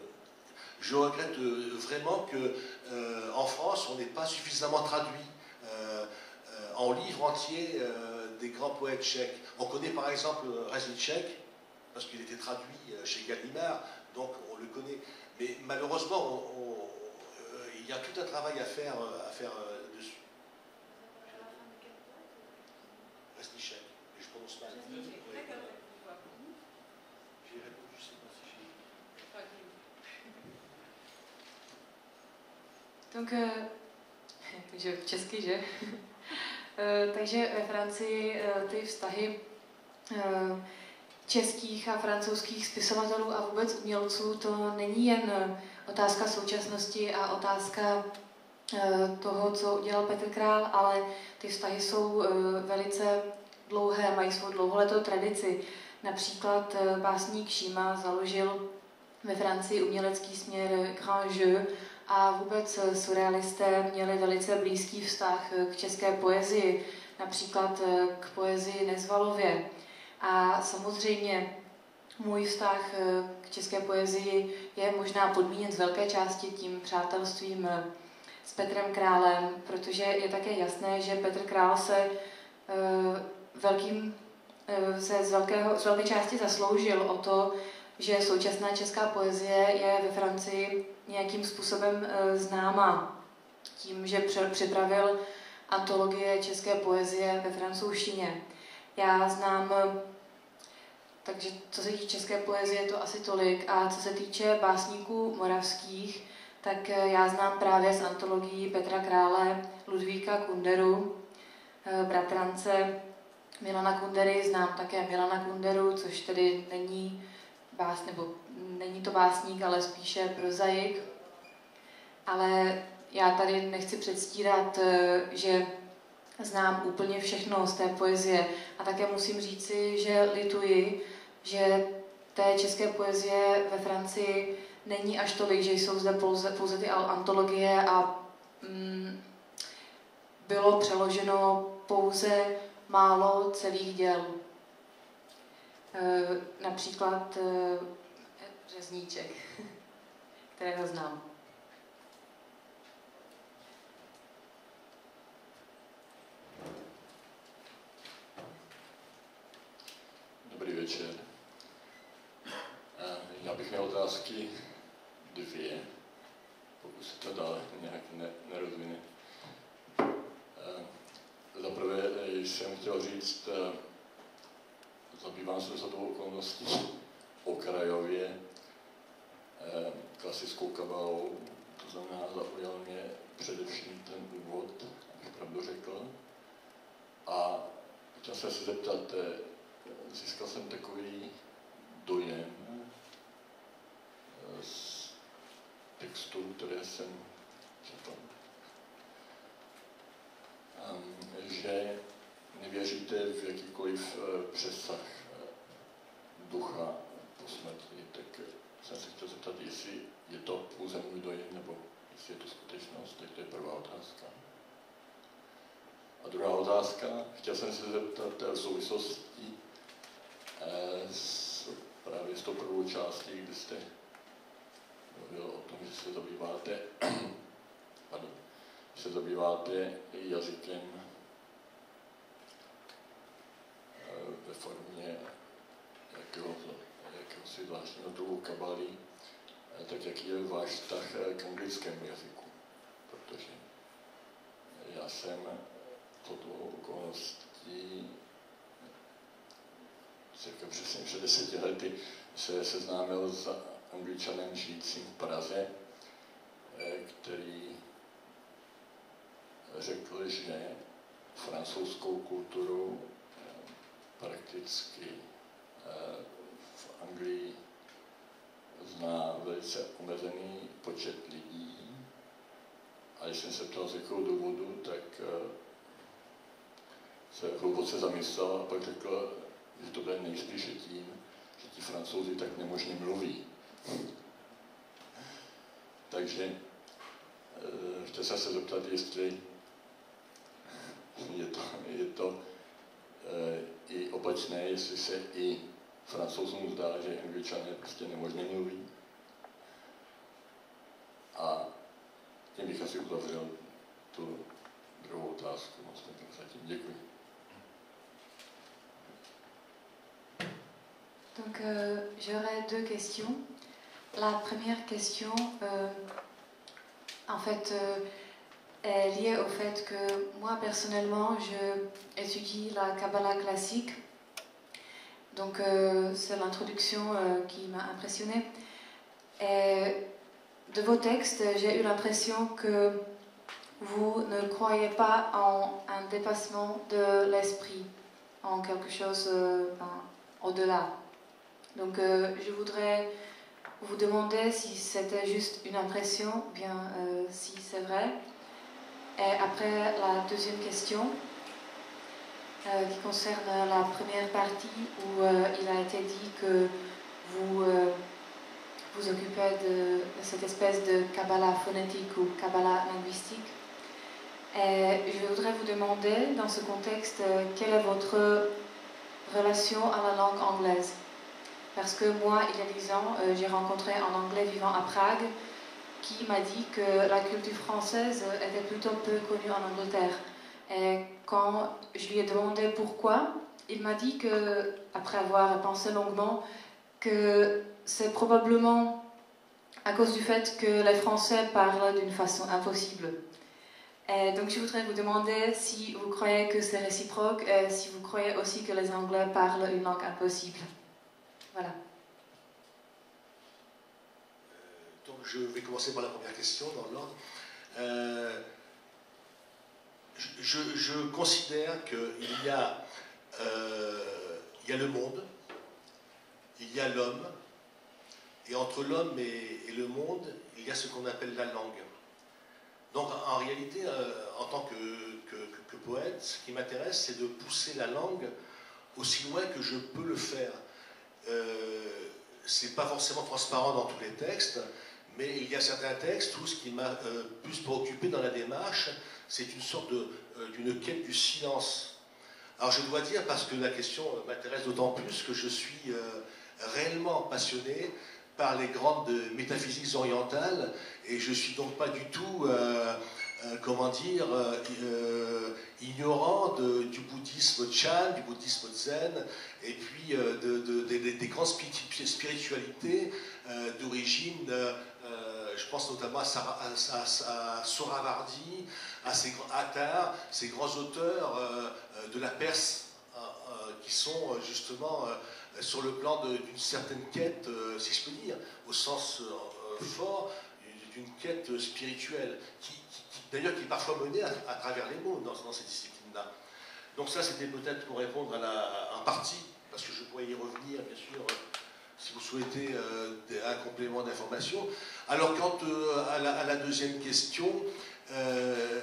je regrette vraiment que, euh, en France, on n'ait pas suffisamment traduit euh, euh, en livre entier euh, des grands poètes tchèques. On connaît par exemple Reznicek, parce qu'il était traduit chez Gallimard, donc on le connaît. Mais malheureusement, on, on il y a tout un travail à faire, à faire euh, dessus. Reznicek, et je prononce mal. J'ai répondu, je ne sais pas si j'ai... Donc, euh, že česky, že? Takže ve Francii ty vztahy uh, českých a francouzských spisovatelů a vůbec umělců, to není jen otázka současnosti a otázka toho, co udělal Petr Král, ale ty vztahy jsou velice dlouhé, mají svou dlouholetou tradici. Například básník Šíma založil ve Francii umělecký směr Grand Jeu a vůbec surrealisté měli velice blízký vztah k české poezii, například k poezii Nezvalově. A samozřejmě můj vztah k české poezii je možná podmíněn z velké části tím přátelstvím s Petrem Králem, protože je také jasné, že Petr Král se, velkým, se z, velkého, z velké části zasloužil o to, že současná česká poezie je ve Francii nějakým způsobem známá tím, že připravil antologie české poezie ve francouzštině. Já znám... Takže co se týče české poezie, je to asi tolik. A co se týče básníků moravských, tak já znám právě z antologií Petra Krále, Ludvíka Kunderu, bratrance Milana Kundery, znám také Milana Kunderu, což tedy není, bás, nebo není to básník, ale spíše prozaik. Ale já tady nechci předstírat, že znám úplně všechno z té poezie. A také musím říci, že lituji, že té české poezie ve Francii není až tolik, že jsou zde pouze, pouze ty antologie a mm, bylo přeloženo pouze málo celých děl. E, například e, Řezníček, kterého znám. Dobrý večer. Já bych měl otázky dvě, pokud se to dále nějak ne, nerozvine. Za prvé jsem chtěl říct, zabývám se za tou okolností okrajově klasickou kabalou, to znamená, zaujal mě především ten úvod, abych pravdu řekl. A chtěl jsem se zeptat, získal jsem takový dojem z textů, které jsem četl, že nevěříte v jakýkoliv přesah ducha po smrti, tak jsem se chtěl zeptat, jestli je to pouze můj dojem, nebo jestli je to skutečnost, tak to je prvá otázka. A druhá otázka, chtěl jsem se zeptat v souvislosti s, právě s tou prvou částí, kdy jste mluvil o tom, že se zabýváte, pardon, že se zabýváte jazykem ve formě jakéhosi zvláštního druhu kabalí, tak jaký je váš vztah k anglickému jazyku, protože já jsem toto okolností řekl přesně před deseti lety se seznámil s Angličanem žijícím v Praze, který řekl, že francouzskou kulturu prakticky v Anglii zná velice omezený počet lidí. A když jsem se ptal z jakého důvodu, tak se hluboce zamyslel a pak řekl, že to bude nejspíše tím, že ti Francouzi tak nemožně mluví. Takže chtěl jsem se zeptat, jestli je to, je to e, i opačné, jestli se i Francouzům zdá, že Angličané prostě nemožně mluví. A tím bych asi uzavřel tu druhou otázku. Moc zatím děkuji. Donc, euh, j'aurais deux questions. La première question, euh, en fait, euh, est liée au fait que moi, personnellement, je étudie la Kabbalah classique. Donc, euh, c'est l'introduction euh, qui m'a impressionnée. Et de vos textes, j'ai eu l'impression que vous ne croyez pas en un dépassement de l'esprit, en quelque chose euh, ben, au-delà. Donc euh, je voudrais vous demander si c'était juste une impression, ou bien euh, si c'est vrai. Et après la deuxième question, euh, qui concerne la première partie, où euh, il a été dit que vous euh, vous occupez de cette espèce de Kabbalah phonétique ou Kabbalah linguistique. Et je voudrais vous demander, dans ce contexte, quelle est votre relation à la langue anglaise? Parce que moi, il y a dix ans, euh, j'ai rencontré un Anglais vivant à Prague qui m'a dit que la culture française était plutôt peu connue en Angleterre. Et quand je lui ai demandé pourquoi, il m'a dit que, après avoir pensé longuement, que c'est probablement à cause du fait que les Français parlent d'une façon impossible. Et donc je voudrais vous demander si vous croyez que c'est réciproque, et si vous croyez aussi que les Anglais parlent une langue impossible. Voilà. Euh, donc je vais commencer par la première question dans l'ordre. Euh, je, je considère qu'il y a, euh, il y a le monde, il y a l'homme, et entre l'homme et, et le monde, il y a ce qu'on appelle la langue. Donc en réalité, euh, en tant que, que, que poète, ce qui m'intéresse, c'est de pousser la langue aussi loin que je peux le faire. Euh, c'est pas forcément transparent dans tous les textes, mais il y a certains textes où ce qui m'a euh, plus préoccupé dans la démarche, c'est une sorte de, euh, d'une quête du silence. Alors je dois dire, parce que la question m'intéresse d'autant plus, que je suis euh, réellement passionné par les grandes métaphysiques orientales, et je suis donc pas du tout, euh, euh, comment dire, euh, ignorant de, du bouddhisme Chan, du bouddhisme Zen, et puis euh, de, de, de, de, des grandes spiritualités euh, d'origine, euh, je pense notamment à, Sarah, à, à, à Soravardi, à ces grands Attar, ces grands auteurs euh, de la Perse, euh, euh, qui sont euh, justement... Euh, sur le plan d'une certaine quête, euh, si je peux dire, au sens euh, fort, d'une quête spirituelle, qui, qui, qui d'ailleurs qui est parfois menée à, à travers les mots dans, dans ces disciplines-là. Donc ça, c'était peut-être pour répondre à la, en partie, parce que je pourrais y revenir, bien sûr, euh, si vous souhaitez euh, un complément d'information. Alors, quant euh, à, la, à la deuxième question, euh,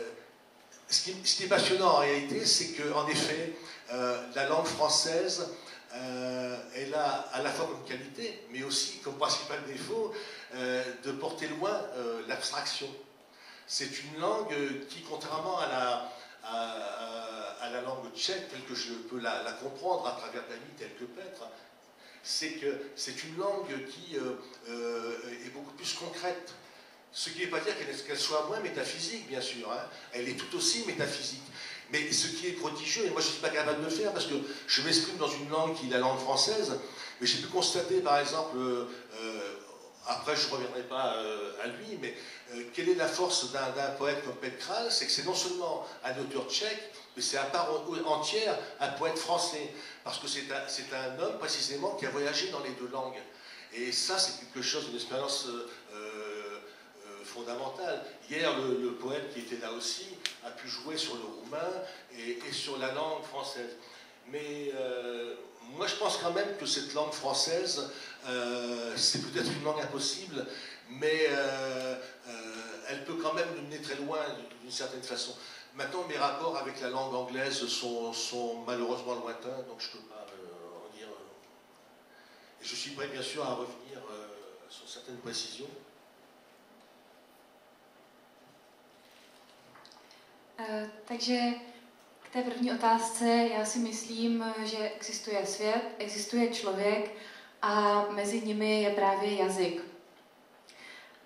ce, qui, ce qui est passionnant en réalité, c'est qu'en effet, euh, la langue française... Euh, elle a à la fois comme qualité, mais aussi comme principal défaut, euh, de porter loin euh, l'abstraction. C'est une langue qui, contrairement à la, à, à la langue tchèque, telle que je peux la, la comprendre à travers Bami, telle que Petr, c'est que c'est une langue qui euh, euh, est beaucoup plus concrète. Ce qui ne veut pas dire qu'elle soit moins métaphysique, bien sûr. Hein. Elle est tout aussi métaphysique. Mais ce qui est prodigieux, et moi je ne suis pas capable de le faire, parce que je m'exprime dans une langue qui est la langue française, mais j'ai pu constater, par exemple, euh, après je ne reviendrai pas euh, à lui, mais euh, quelle est la force d'un poète comme Petr Král, c'est que c'est non seulement un auteur tchèque, mais c'est à part entière un poète français, parce que c'est un, un homme, précisément, qui a voyagé dans les deux langues. Et ça, c'est quelque chose, une expérience... Euh, euh, fondamentale. Hier, le, le poète qui était là aussi a pu jouer sur le roumain et, et sur la langue française. Mais euh, moi, je pense quand même que cette langue française, euh, c'est peut-être une langue impossible, mais euh, euh, elle peut quand même nous mener très loin d'une certaine façon. Maintenant, mes rapports avec la langue anglaise sont, sont malheureusement lointains, donc je ne peux pas euh, en dire. Euh... Et je suis prêt, bien sûr, à revenir euh, sur certaines précisions. Takže k té první otázce, já si myslím, že existuje svět, existuje člověk a mezi nimi je právě jazyk.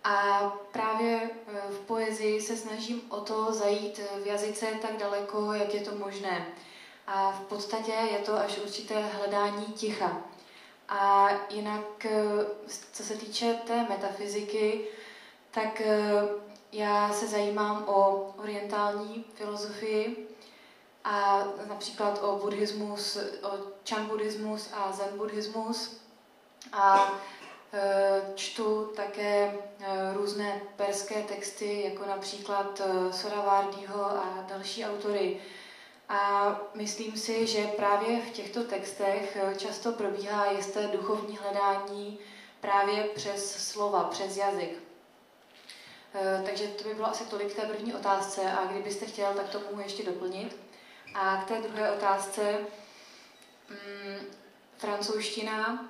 A právě v poezii se snažím o to zajít v jazyce tak daleko, jak je to možné. A v podstatě je to až určité hledání ticha. A jinak, co se týče té metafyziky, tak já se zajímám o orientální filozofii a například o buddhismus, o chan buddhismus a zen buddhismus a čtu také různé perské texty, jako například Soravardiho a další autory. A myslím si, že právě v těchto textech často probíhá jisté duchovní hledání právě přes slova, přes jazyk. Takže to by bylo asi tolik k té první otázce a kdybyste chtěl, tak to mohu ještě doplnit. A k té druhé otázce, mm, francouzština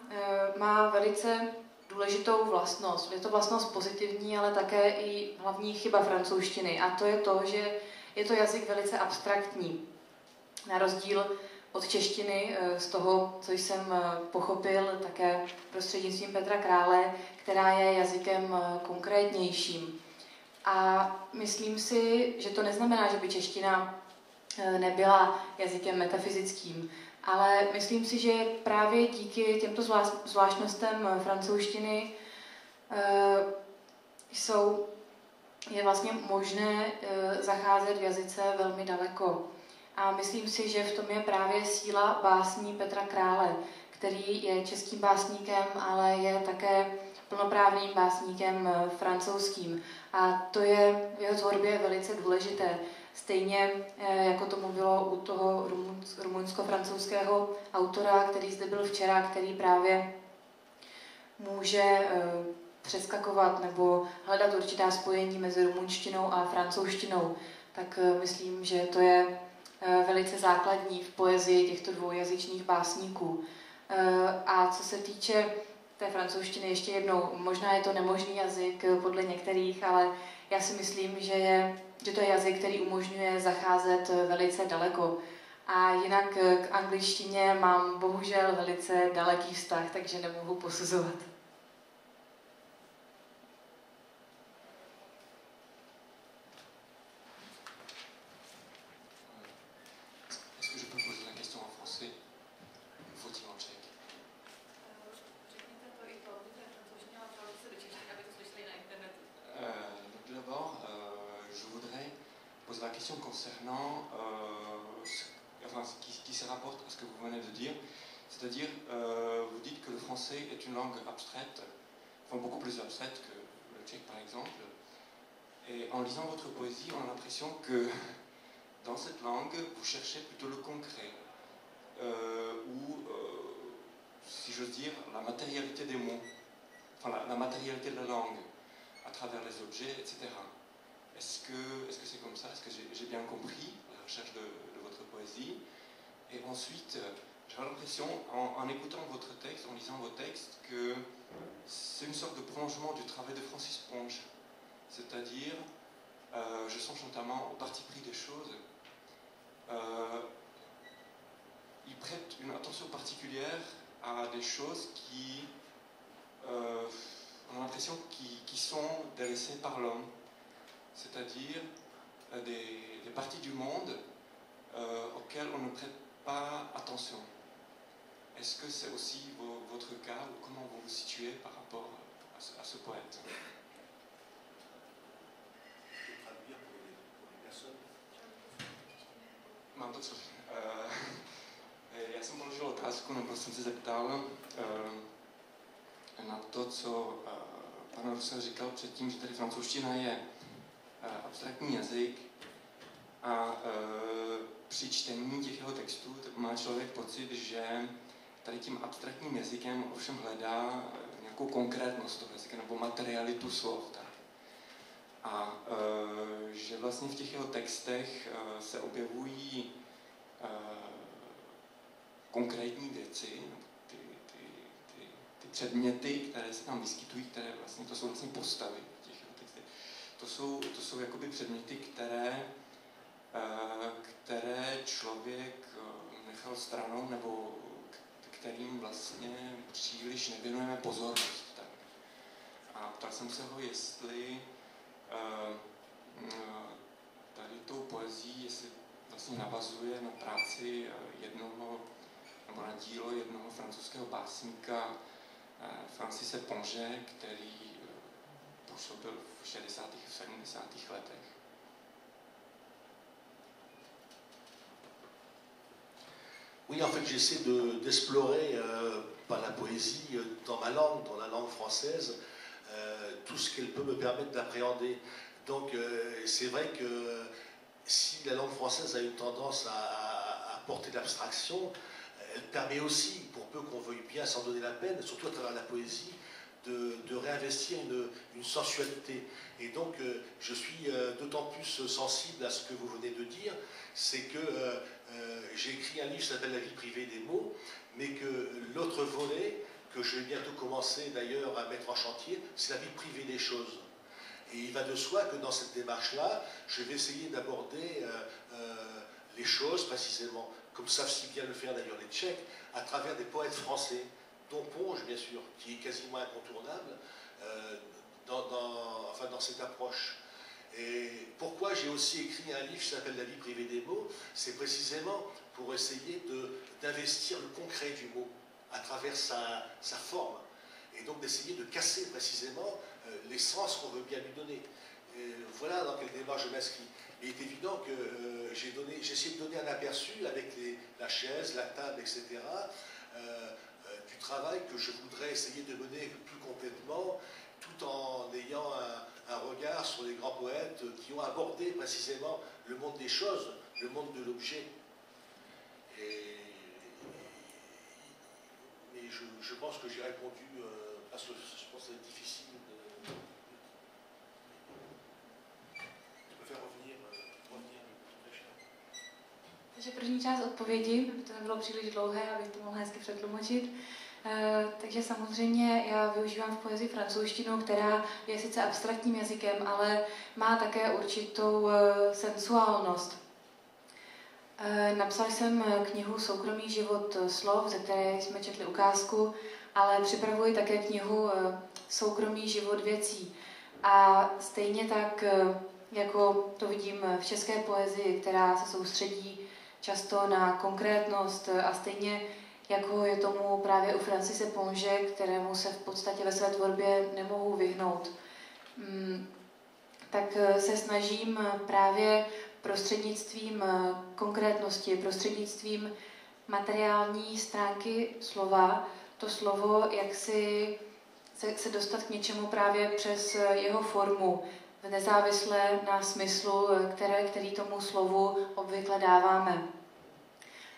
e, má velice důležitou vlastnost. Je to vlastnost pozitivní, ale také i hlavní chyba francouzštiny. A to je to, že je to jazyk velice abstraktní. Na rozdíl od češtiny, e, z toho, co jsem pochopil, také prostřednictvím Petra Krále, která je jazykem konkrétnějším. A myslím si, že to neznamená, že by čeština nebyla jazykem metafyzickým, ale myslím si, že právě díky těmto zvláštnostem francouzštiny jsou, je vlastně možné zacházet v jazyce velmi daleko. A myslím si, že v tom je právě síla básní Petra Krále, který je českým básníkem, ale je také plnoprávným básníkem francouzským. A to je v jeho tvorbě velice důležité. Stejně jako tomu bylo u toho rumunsko-francouzského autora, který zde byl včera, který právě může přeskakovat nebo hledat určitá spojení mezi rumunštinou a francouzštinou. Tak myslím, že to je velice základní v poezii těchto dvoujazyčných básníků. A co se týče té francouzštiny ještě jednou. Možná je to nemožný jazyk podle některých, ale já si myslím, že, je, že to je jazyk, který umožňuje zacházet velice daleko. A jinak k angličtině mám bohužel velice daleký vztah, takže nemohu posuzovat. Concernant euh, ce, enfin, ce qui, qui se rapporte à ce que vous venez de dire, c'est-à-dire euh, vous dites que le français est une langue abstraite, enfin beaucoup plus abstraite que le tchèque par exemple, et en lisant votre poésie on a l'impression que dans cette langue vous cherchez plutôt le concret, euh, ou euh, si j'ose dire la matérialité des mots, enfin la, la matérialité de la langue à travers les objets, et cetera. Est-ce que c'est -ce est comme ça? Est-ce que j'ai bien compris la recherche de, de votre poésie? Et ensuite, j'ai l'impression, en, en écoutant votre texte, en lisant vos textes, que c'est une sorte de prolongement du travail de Francis Ponge. C'est-à-dire, euh, je songe notamment au parti pris des choses. Euh, il prête une attention particulière à, à des choses qui, euh, on a l'impression, qui, qui sont dressées par l'homme, c'est-à-dire des, des parties du monde euh, auxquelles on ne prête pas attention. Est-ce que c'est aussi vos, votre cas, ou comment vous vous situez par rapport à ce, à ce poète? Mám to, co... Uh, já jsem položil otázku, nebo jsem se zeptal uh, na to, co uh, pan Roussel říkal předtím, že tady francouzština je uh, abstraktní jazyk a uh, při čtení těch jeho textů má člověk pocit, že tady tím abstraktním jazykem ovšem hledá nějakou konkrétnost toho jazyka nebo materialitu slov. Tak. A e, že vlastně v těch jeho textech e, se objevují e, konkrétní věci, ty, ty, ty, ty předměty, které se tam vyskytují, které vlastně, to jsou vlastně postavy v těch jeho textech. To jsou, to jsou jakoby předměty, které, e, které člověk nechal stranou, nebo kterým vlastně příliš nevěnujeme pozornost. Tak. A ptal jsem se ho, jestli tady tou poezí, jestli vlastně navazuje na práci jednoho, nebo na dílo jednoho francouzského básníka Francise Ponge, který působil v šedesátých a sedmdesátých letech. Oui, en fait, j'essaie de, d'explorer euh, par la poésie, dans ma langue, dans la langue française, Euh, tout ce qu'elle peut me permettre d'appréhender. Donc euh, c'est vrai que si la langue française a une tendance à, à, à porter l'abstraction, elle permet aussi, pour peu qu'on veuille bien s'en donner la peine, surtout à travers la poésie, de, de réinvestir une, une sensualité. Et donc euh, je suis euh, d'autant plus sensible à ce que vous venez de dire, c'est que euh, euh, j'ai écrit un livre qui s'appelle « La vie privée des mots », mais que l'autre volet, que je vais bientôt commencer d'ailleurs à mettre en chantier, c'est la vie privée des choses. Et il va de soi que dans cette démarche-là, je vais essayer d'aborder euh, euh, les choses précisément, comme savent si bien le faire d'ailleurs les Tchèques, à travers des poètes français, dont Ponge bien sûr, qui est quasiment incontournable euh, dans, dans, enfin, dans cette approche. Et pourquoi j'ai aussi écrit un livre qui s'appelle « La vie privée des mots », c'est précisément pour essayer d'investir le concret du mot, à travers sa, sa forme, et donc d'essayer de casser précisément euh, l'essence qu'on veut bien lui donner. Et voilà dans quel débat je m'inscris. Il est évident que euh, j'ai essayé de donner un aperçu avec les, la chaise, la table, et cetera, euh, euh, du travail que je voudrais essayer de mener plus complètement, tout en ayant un, un regard sur les grands poètes qui ont abordé précisément le monde des choses, le monde de l'objet. Et Et je, je pense que j'ai répondu euh, à ce que je pense que c'est difficile de, de me faire revenir, euh, revenir très cher. Takže první část odpovědi, aby to nebylo příliš dlouhé, abych to mohla hezky přetlumočit. Uh, takže samozřejmě já využívám v poezii francouzštinu, která je sice abstraktním jazykem, ale má také určitou uh, sensuálnost. Napsal jsem knihu Soukromý život slov, ze které jsme četli ukázku, ale připravuji také knihu Soukromý život věcí. A stejně tak, jako to vidím v české poezii, která se soustředí často na konkrétnost, a stejně jako je tomu právě u Francise Ponge, kterému se v podstatě ve své tvorbě nemohu vyhnout, tak se snažím právě prostřednictvím konkrétnosti, prostřednictvím materiální stránky slova, to slovo, jak si se, se dostat k něčemu právě přes jeho formu, nezávisle na smyslu, které, který tomu slovu obvykle dáváme.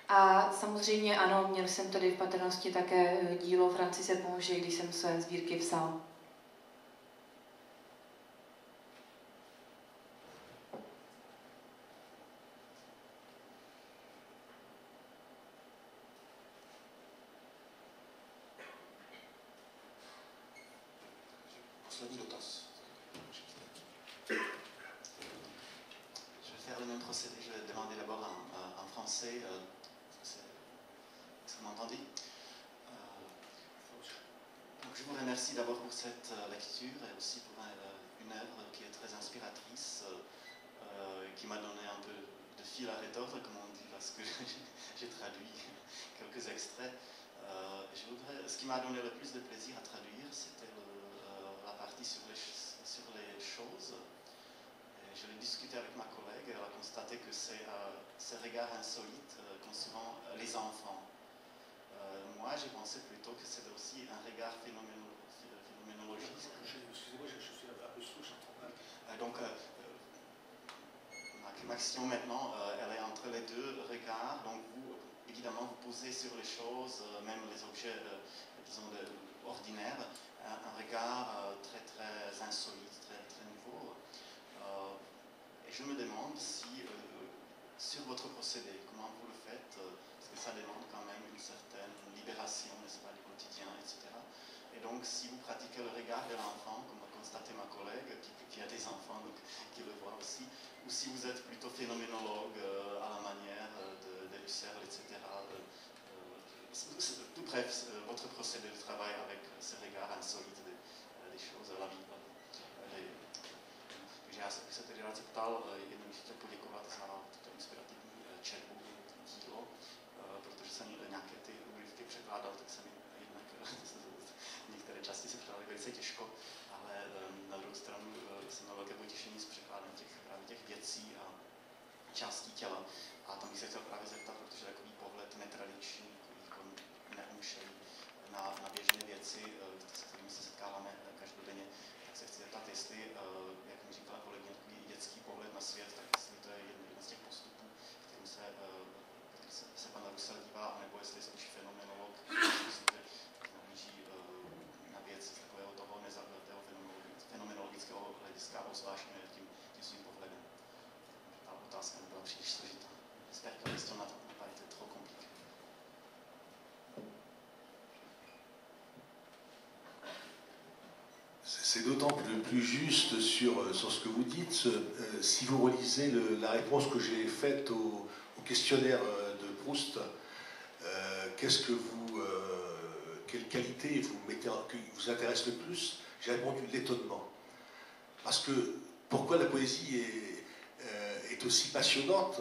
A samozřejmě ano, měl jsem tady v patrnosti také dílo Francise Ponge, když jsem své sbírky psal. D'abord en, en français, euh, c'est extrêmement tendu. Euh, Je vous remercie d'abord pour cette lecture et aussi pour une œuvre qui est très inspiratrice, euh, qui m'a donné un peu de fil à retordre, comme on dit, parce que j'ai traduit quelques extraits. Euh, je voudrais, ce qui m'a donné le plus de plaisir à traduire, c'était euh, la partie sur les, sur les choses. Et je l'ai discuté avec ma collègue et elle a constaté que c'est euh, ce regard insolite euh, qu'ont souvent les enfants. Euh, moi, j'ai pensé plutôt que c'était aussi un regard phénoméno phénoménologique. Excusez-moi, je, je suis un peu sous, j'entends mal. Euh, donc, euh, ma climaxion maintenant, euh, elle est entre les deux regards. Donc, vous, évidemment, vous posez sur les choses, euh, même les objets, euh, disons, de, ordinaires, un, un regard euh, très, très insolite, très, très nouveau. Euh, et je me demande si, euh, sur votre procédé, comment vous le faites, euh, parce que ça demande quand même une certaine libération, n'est-ce pas, du quotidien, et cetera. Et donc, si vous pratiquez le regard de l'enfant, comme a constaté ma collègue, qui, qui a des enfants, donc, qui le voit aussi, ou si vous êtes plutôt phénoménologue euh, à la manière euh, de, de Husserl, et cetera. Euh, euh, tout bref, euh, votre procédé de travail avec euh, ce regard insolite des, euh, des choses, la vie. Takže já bych se tedy rád zeptal, jenom bych chtěl poděkovat za toto inspirativní četbu, dílo, protože jsem nějaké ty rubriky překládal, tak jsem jednak některé části se překládaly velice těžko, ale na druhou stranu jsem měl velké potěšení s překládem těch, právě těch věcí a částí těla. A tam bych se chtěl právě zeptat, protože takový pohled netradiční, takový neumšelý na, na běžné věci, s kterými se setkáváme každodenně, tak se chci zeptat, jestli, jak mi říkala kolegyně, takový dětský pohled na svět, tak jestli to je jeden z těch postupů, kterým se, který se, se pan Roussel dívá, nebo jestli je spíš fenomenolog, který nahlíží na věc z takového toho nezaujatého fenomenologického hlediska, zvlášť tím, tím svým pohledem. Ta otázka nebyla příliš složitá. J'espère que la question n'a pas été trop compliquée. C'est d'autant plus juste sur, sur ce que vous dites, euh, si vous relisez le, la réponse que j'ai faite au, au questionnaire de Proust, euh, qu'est-ce que vous, euh, quelle qualité vous mettez, qui vous intéresse le plus, j'ai répondu l'étonnement. Parce que pourquoi la poésie est, euh, est aussi passionnante,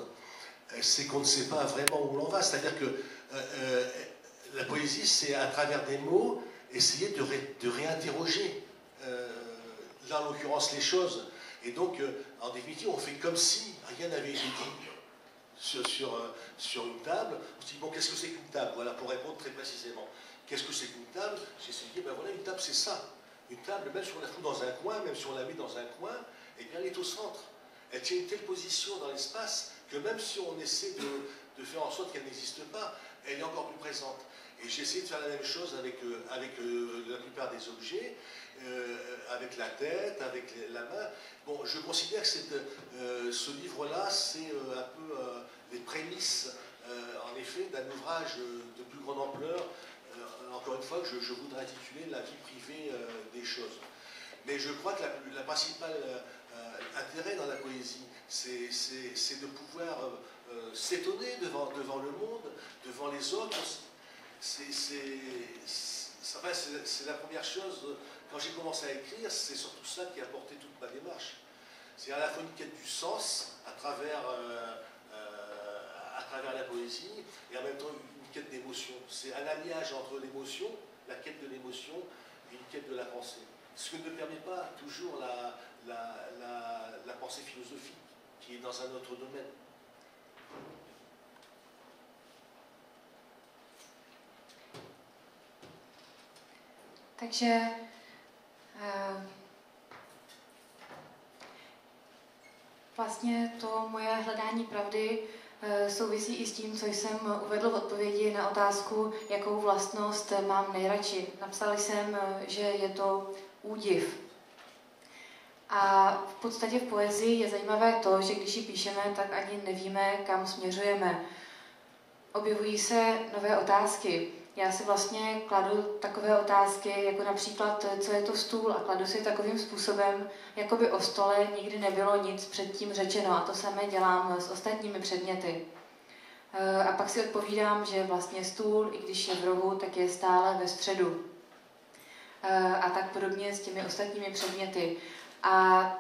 c'est qu'on ne sait pas vraiment où l'on va. C'est-à-dire que euh, euh, la poésie, c'est à travers des mots, essayer de, ré, de réinterroger. Euh, là en l'occurrence les choses, et donc euh, en définitive on fait comme si rien n'avait été dit sur, sur, euh, sur une table. On se dit, bon, qu'est-ce que c'est qu'une table? Voilà, pour répondre très précisément, qu'est-ce que c'est qu'une table? J'ai essayé de dire, ben voilà, une table c'est ça. Une table, même si on la fout dans un coin, même si on la met dans un coin, et eh bien elle est au centre, elle tient une telle position dans l'espace que même si on essaie de, de faire en sorte qu'elle n'existe pas, elle est encore plus présente. Et j'ai essayé de faire la même chose avec, euh, avec euh, la plupart des objets, euh, avec la tête, avec les, la main. Bon, je considère que c'est, euh, ce livre-là, c'est euh, un peu euh, les prémices, euh, en effet, d'un ouvrage de plus grande ampleur, euh, encore une fois, que je, je voudrais intituler « La vie privée euh, des choses ». Mais je crois que la, la principale euh, intérêt dans la poésie, c'est de pouvoir euh, s'étonner devant, devant le monde, devant les autres. C'est la première chose, quand j'ai commencé à écrire, c'est surtout ça qui a porté toute ma démarche. C'est à la fois une quête du sens, à travers, euh, euh, à travers la poésie, et en même temps une quête d'émotion. C'est un alliage entre l'émotion, la quête de l'émotion, et une quête de la pensée. Ce que ne permet pas toujours la, la, la, la pensée philosophique, qui est dans un autre domaine. Takže vlastně to moje hledání pravdy souvisí i s tím, co jsem uvedl v odpovědi na otázku, jakou vlastnost mám nejradši. Napsal jsem, že je to údiv. A v podstatě v poezii je zajímavé to, že když ji píšeme, tak ani nevíme, kam směřujeme. Objevují se nové otázky. Já si vlastně kladu takové otázky, jako například, co je to stůl, a kladu si takovým způsobem, jako by o stole nikdy nebylo nic předtím řečeno, a to samé dělám s ostatními předměty. A pak si odpovídám, že vlastně stůl, i když je v rohu, tak je stále ve středu. a tak podobně s těmi ostatními předměty. A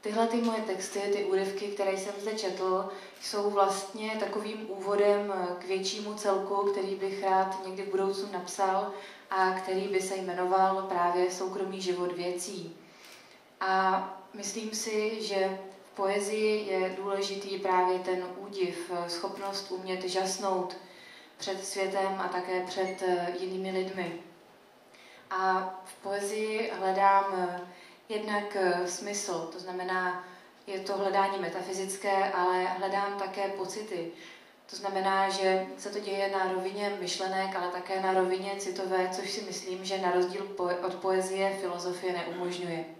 tyhle ty moje texty, ty úryvky, které jsem zde četl, jsou vlastně takovým úvodem k většímu celku, který bych rád někdy v budoucnu napsal a který by se jmenoval právě Soukromý život věcí. A myslím si, že v poezii je důležitý právě ten údiv, schopnost umět žasnout před světem a také před jinými lidmi. A v poezii hledám jednak smysl, to znamená, je to hledání metafyzické, ale hledám také pocity. To znamená, že se to děje na rovině myšlenek, ale také na rovině citové, což si myslím, že na rozdíl od poezie filozofie neumožňuje.